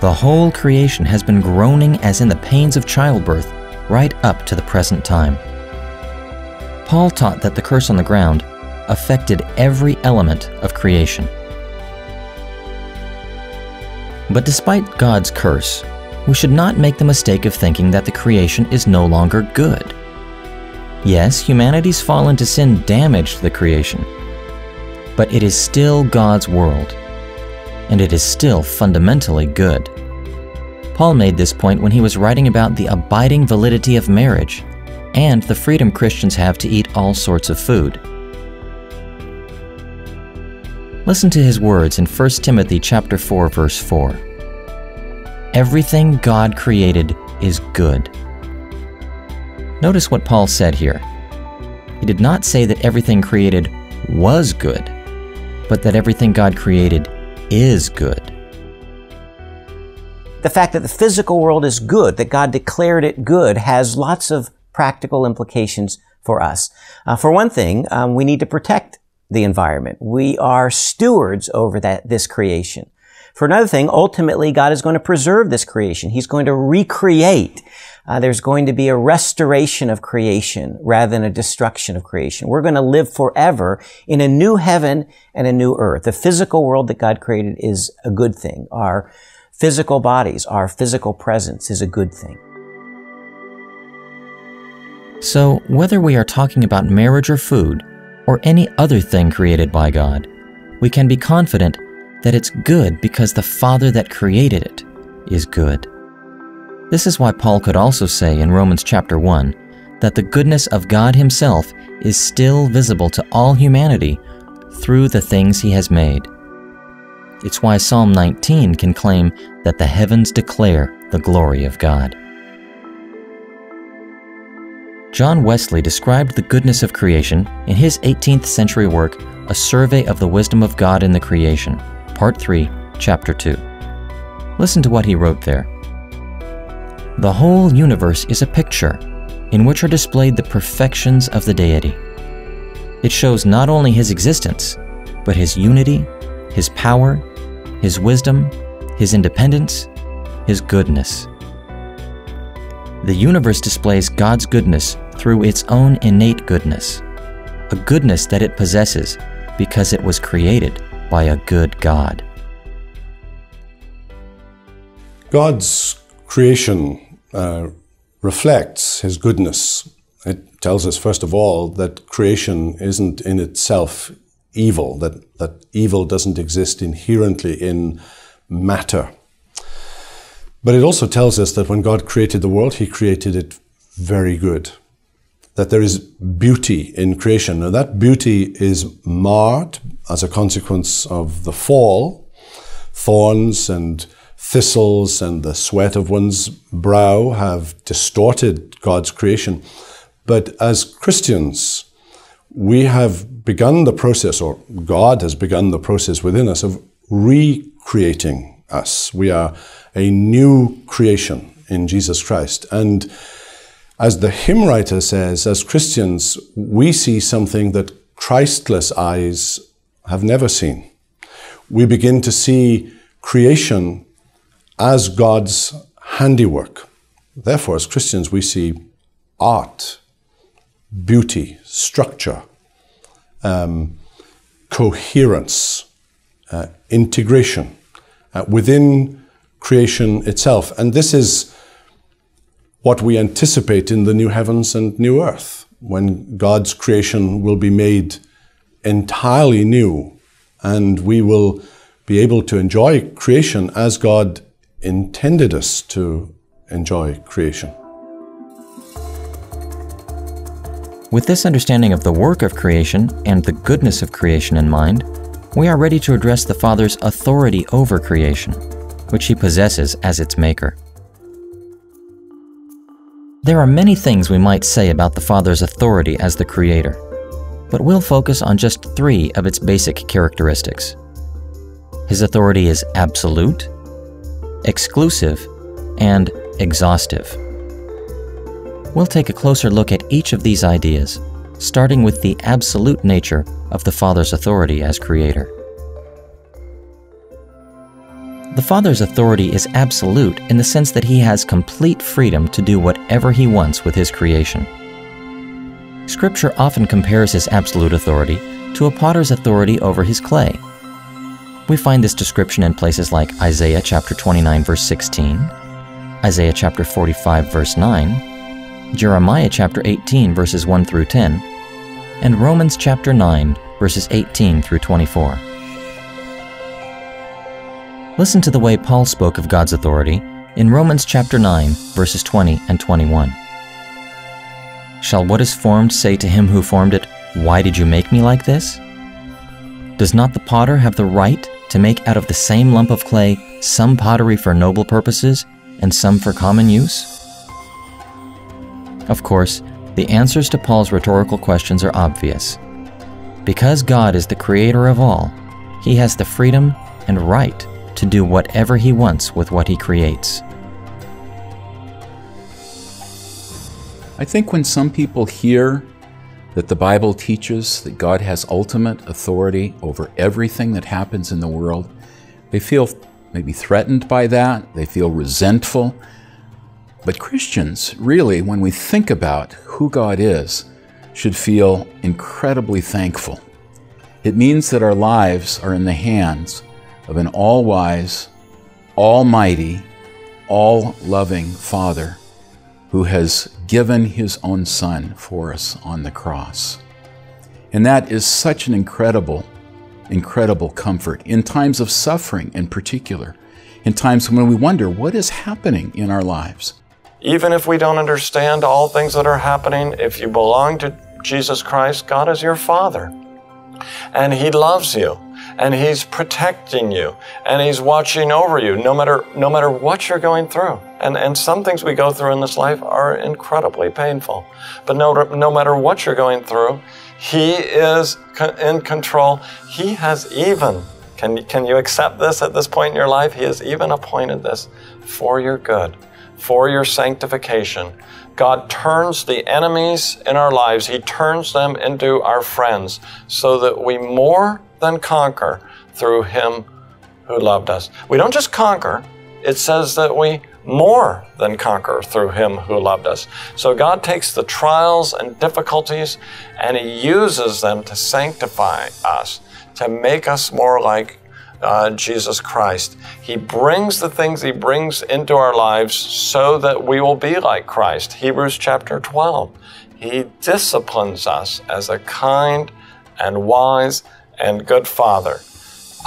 The whole creation has been groaning as in the pains of childbirth right up to the present time." Paul taught that the curse on the ground affected every element of creation. But despite God's curse, we should not make the mistake of thinking that the creation is no longer good. Yes, humanity's fall into sin damaged the creation, but it is still God's world, and it is still fundamentally good. Paul made this point when he was writing about the abiding validity of marriage and the freedom Christians have to eat all sorts of food. Listen to his words in 1 Timothy chapter 4, verse 4. "Everything God created is good." Notice what Paul said here. He did not say that everything created was good, but that everything God created is good. The fact that the physical world is good, that God declared it good, has lots of practical implications for us. For one thing, we need to protect the environment. We are stewards over this creation. For another thing, ultimately, God is going to preserve this creation. He's going to recreate. There's going to be a restoration of creation rather than a destruction of creation. We're going to live forever in a new heaven and a new earth. The physical world that God created is a good thing. Our physical bodies, our physical presence is a good thing. So, whether we are talking about marriage or food, or any other thing created by God, we can be confident that it's good because the Father that created it is good. This is why Paul could also say in Romans chapter 1 that the goodness of God Himself is still visible to all humanity through the things He has made. It's why Psalm 19 can claim that the heavens declare the glory of God. John Wesley described the goodness of creation in his 18th century work, A Survey of the Wisdom of God in the Creation, Part 3, Chapter 2. Listen to what he wrote there. The whole universe is a picture in which are displayed the perfections of the Deity. It shows not only His existence, but His unity, His power, His wisdom, His independence, His goodness. The universe displays God's goodness through its own innate goodness, a goodness that it possesses because it was created by a good God. God's creation reflects His goodness. It tells us, first of all, that creation isn't in itself evil, that evil doesn't exist inherently in matter. But it also tells us that when God created the world, He created it very good, that there is beauty in creation. Now, that beauty is marred as a consequence of the fall. Thorns and thistles and the sweat of one's brow have distorted God's creation. But as Christians, we have begun the process, or God has begun the process within us, of recreating us. We are a new creation in Jesus Christ. And as the hymn writer says, as Christians, we see something that Christless eyes have never seen. We begin to see creation as God's handiwork. Therefore, as Christians, we see art, beauty, structure, coherence, integration within creation itself. And this is what we anticipate in the new heavens and new earth, when God's creation will be made entirely new, and we will be able to enjoy creation as God intended us to enjoy creation. With this understanding of the work of creation and the goodness of creation in mind, we are ready to address the Father's authority over creation, which He possesses as its maker. There are many things we might say about the Father's authority as the Creator, but we'll focus on just three of its basic characteristics. His authority is absolute, exclusive, and exhaustive. We'll take a closer look at each of these ideas, starting with the absolute nature of the Father's authority as Creator. The Father's authority is absolute in the sense that He has complete freedom to do whatever He wants with His creation. Scripture often compares His absolute authority to a potter's authority over his clay. We find this description in places like Isaiah chapter 29, verse 16, Isaiah chapter 45, verse 9, Jeremiah chapter 18, verses 1 through 10, and Romans chapter 9, verses 18 through 24. Listen to the way Paul spoke of God's authority in Romans chapter 9, verses 20 and 21. Shall what is formed say to him who formed it, "Why did you make me like this?" Does not the potter have the right to make out of the same lump of clay some pottery for noble purposes and some for common use? Of course, the answers to Paul's rhetorical questions are obvious. Because God is the creator of all, He has the freedom and right to do whatever He wants with what He creates. I think when some people hear that the Bible teaches that God has ultimate authority over everything that happens in the world, they feel maybe threatened by that, they feel resentful. But Christians, really, when we think about who God is, should feel incredibly thankful. It means that our lives are in the hands of an all-wise, almighty, all-loving Father who has given His own Son for us on the cross. And that is such an incredible, incredible comfort in times of suffering in particular, in times when we wonder what is happening in our lives. Even if we don't understand all things that are happening, if you belong to Jesus Christ, God is your Father. And He loves you. And He's protecting you. And He's watching over you no matter what you're going through. And some things we go through in this life are incredibly painful. But no matter what you're going through, He is in control. He has even, can you accept this at this point in your life? He has even appointed this for your good, for your sanctification. God turns the enemies in our lives, He turns them into our friends, so that we more than conquer through Him who loved us. We don't just conquer, it says that we more than conquer through Him who loved us. So God takes the trials and difficulties and He uses them to sanctify us, to make us more like Jesus Christ. He brings the things He brings into our lives so that we will be like Christ. Hebrews chapter 12. He disciplines us as a kind and wise and good Father.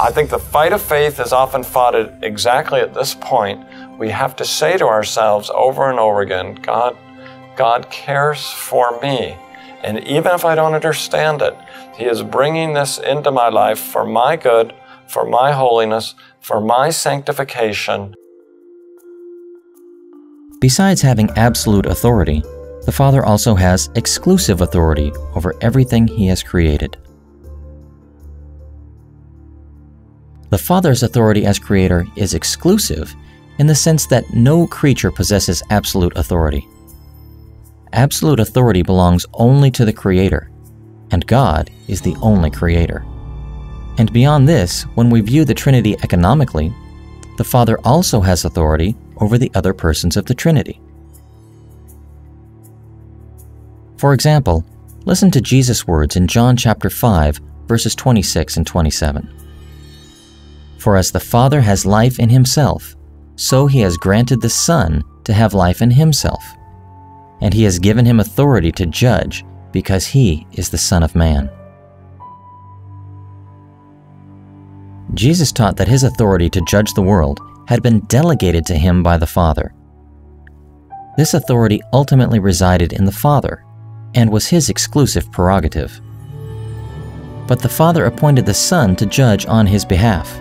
I think the fight of faith is often fought at exactly at this point. We have to say to ourselves over and over again, God cares for me. And even if I don't understand it, He is bringing this into my life for my good, for my holiness, for my sanctification. Besides having absolute authority, the Father also has exclusive authority over everything He has created. The Father's authority as creator is exclusive in the sense that no creature possesses absolute authority. Absolute authority belongs only to the Creator, and God is the only Creator. And beyond this, when we view the Trinity economically, the Father also has authority over the other persons of the Trinity. For example, listen to Jesus' words in John chapter 5, verses 26 and 27. For as the Father has life in Himself, so He has granted the Son to have life in Himself. And He has given Him authority to judge, because He is the Son of Man. Jesus taught that His authority to judge the world had been delegated to Him by the Father. This authority ultimately resided in the Father and was His exclusive prerogative. But the Father appointed the Son to judge on His behalf.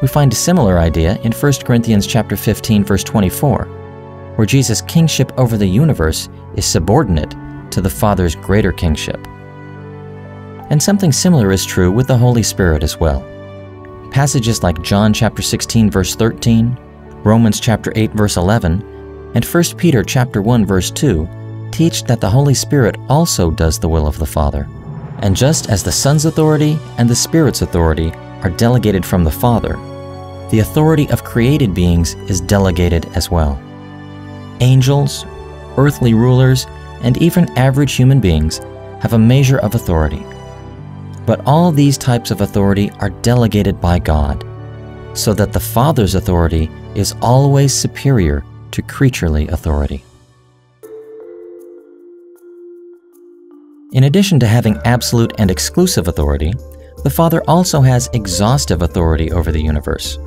We find a similar idea in 1 Corinthians chapter 15, verse 24, where Jesus' kingship over the universe is subordinate to the Father's greater kingship. And something similar is true with the Holy Spirit as well. Passages like John chapter 16, verse 13, Romans chapter 8, verse 11, and 1 Peter chapter 1, verse 2 teach that the Holy Spirit also does the will of the Father. And just as the Son's authority and the Spirit's authority are delegated from the Father, the authority of created beings is delegated as well. Angels, earthly rulers, and even average human beings have a measure of authority. But all these types of authority are delegated by God, so that the Father's authority is always superior to creaturely authority. In addition to having absolute and exclusive authority, the Father also has exhaustive authority over the universe.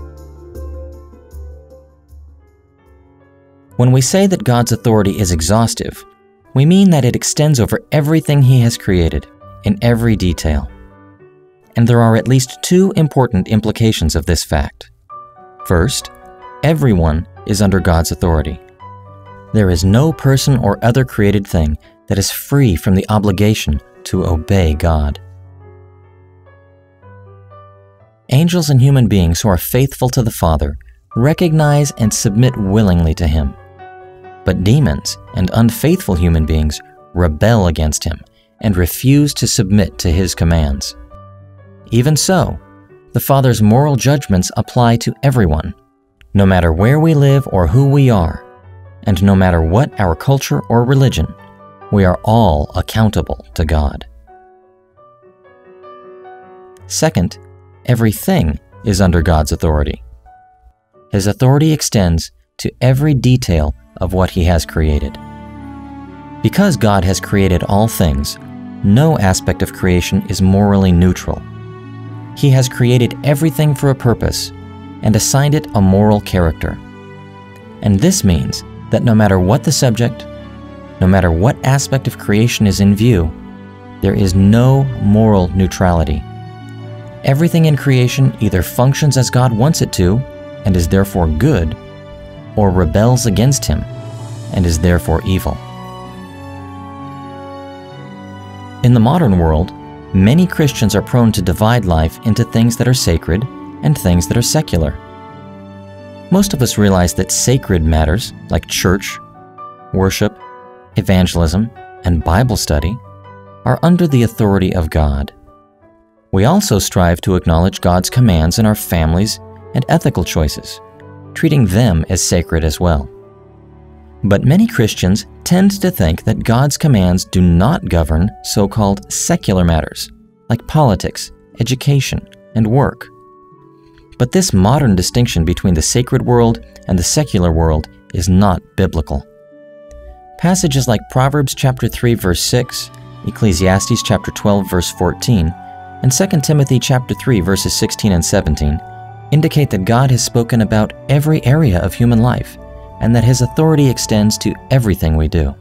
When we say that God's authority is exhaustive, we mean that it extends over everything He has created, in every detail. And there are at least two important implications of this fact. First, everyone is under God's authority. There is no person or other created thing that is free from the obligation to obey God. Angels and human beings who are faithful to the Father recognize and submit willingly to Him. But demons and unfaithful human beings rebel against Him and refuse to submit to His commands. Even so, the Father's moral judgments apply to everyone, no matter where we live or who we are, and no matter what our culture or religion, we are all accountable to God. Second, everything is under God's authority. His authority extends to every detail of what He has created. Because God has created all things, no aspect of creation is morally neutral. He has created everything for a purpose and assigned it a moral character. And this means that no matter what the subject, no matter what aspect of creation is in view, there is no moral neutrality. Everything in creation either functions as God wants it to and is therefore good, or rebels against Him and is therefore evil. In the modern world, many Christians are prone to divide life into things that are sacred and things that are secular. Most of us realize that sacred matters like church, worship, evangelism, and Bible study are under the authority of God. We also strive to acknowledge God's commands in our families and ethical choices, treating them as sacred as well. But many Christians tend to think that God's commands do not govern so-called secular matters, like politics, education, and work. But this modern distinction between the sacred world and the secular world is not biblical. Passages like Proverbs chapter 3, verse 6, Ecclesiastes chapter 12, verse 14, and 2 Timothy chapter 3, verses 16 and 17 indicate that God has spoken about every area of human life, and that His authority extends to everything we do.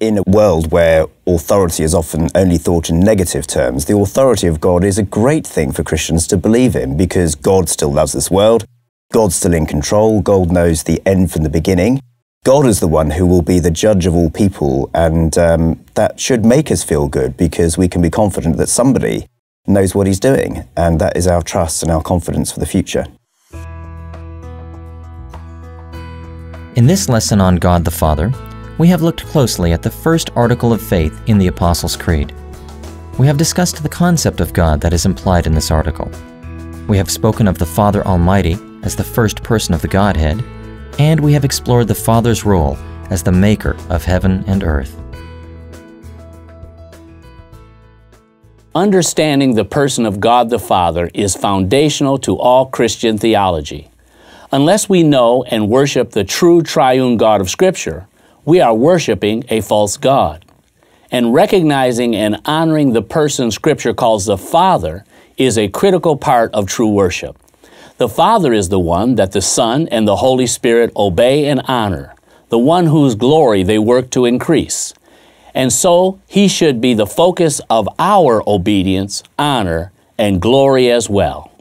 In a world where authority is often only thought in negative terms, the authority of God is a great thing for Christians to believe in, because God still loves this world, God's still in control, God knows the end from the beginning, God is the one who will be the judge of all people, and that should make us feel good, because we can be confident that somebody knows what He's doing, and that is our trust and our confidence for the future. In this lesson on God the Father, we have looked closely at the first article of faith in the Apostles' Creed. We have discussed the concept of God that is implied in this article. We have spoken of the Father Almighty as the first person of the Godhead, and we have explored the Father's role as the maker of heaven and earth. Understanding the person of God the Father is foundational to all Christian theology. Unless we know and worship the true triune God of Scripture, we are worshiping a false God. And recognizing and honoring the person Scripture calls the Father is a critical part of true worship. The Father is the one that the Son and the Holy Spirit obey and honor, the one whose glory they work to increase. And so He should be the focus of our obedience, honor, and glory as well.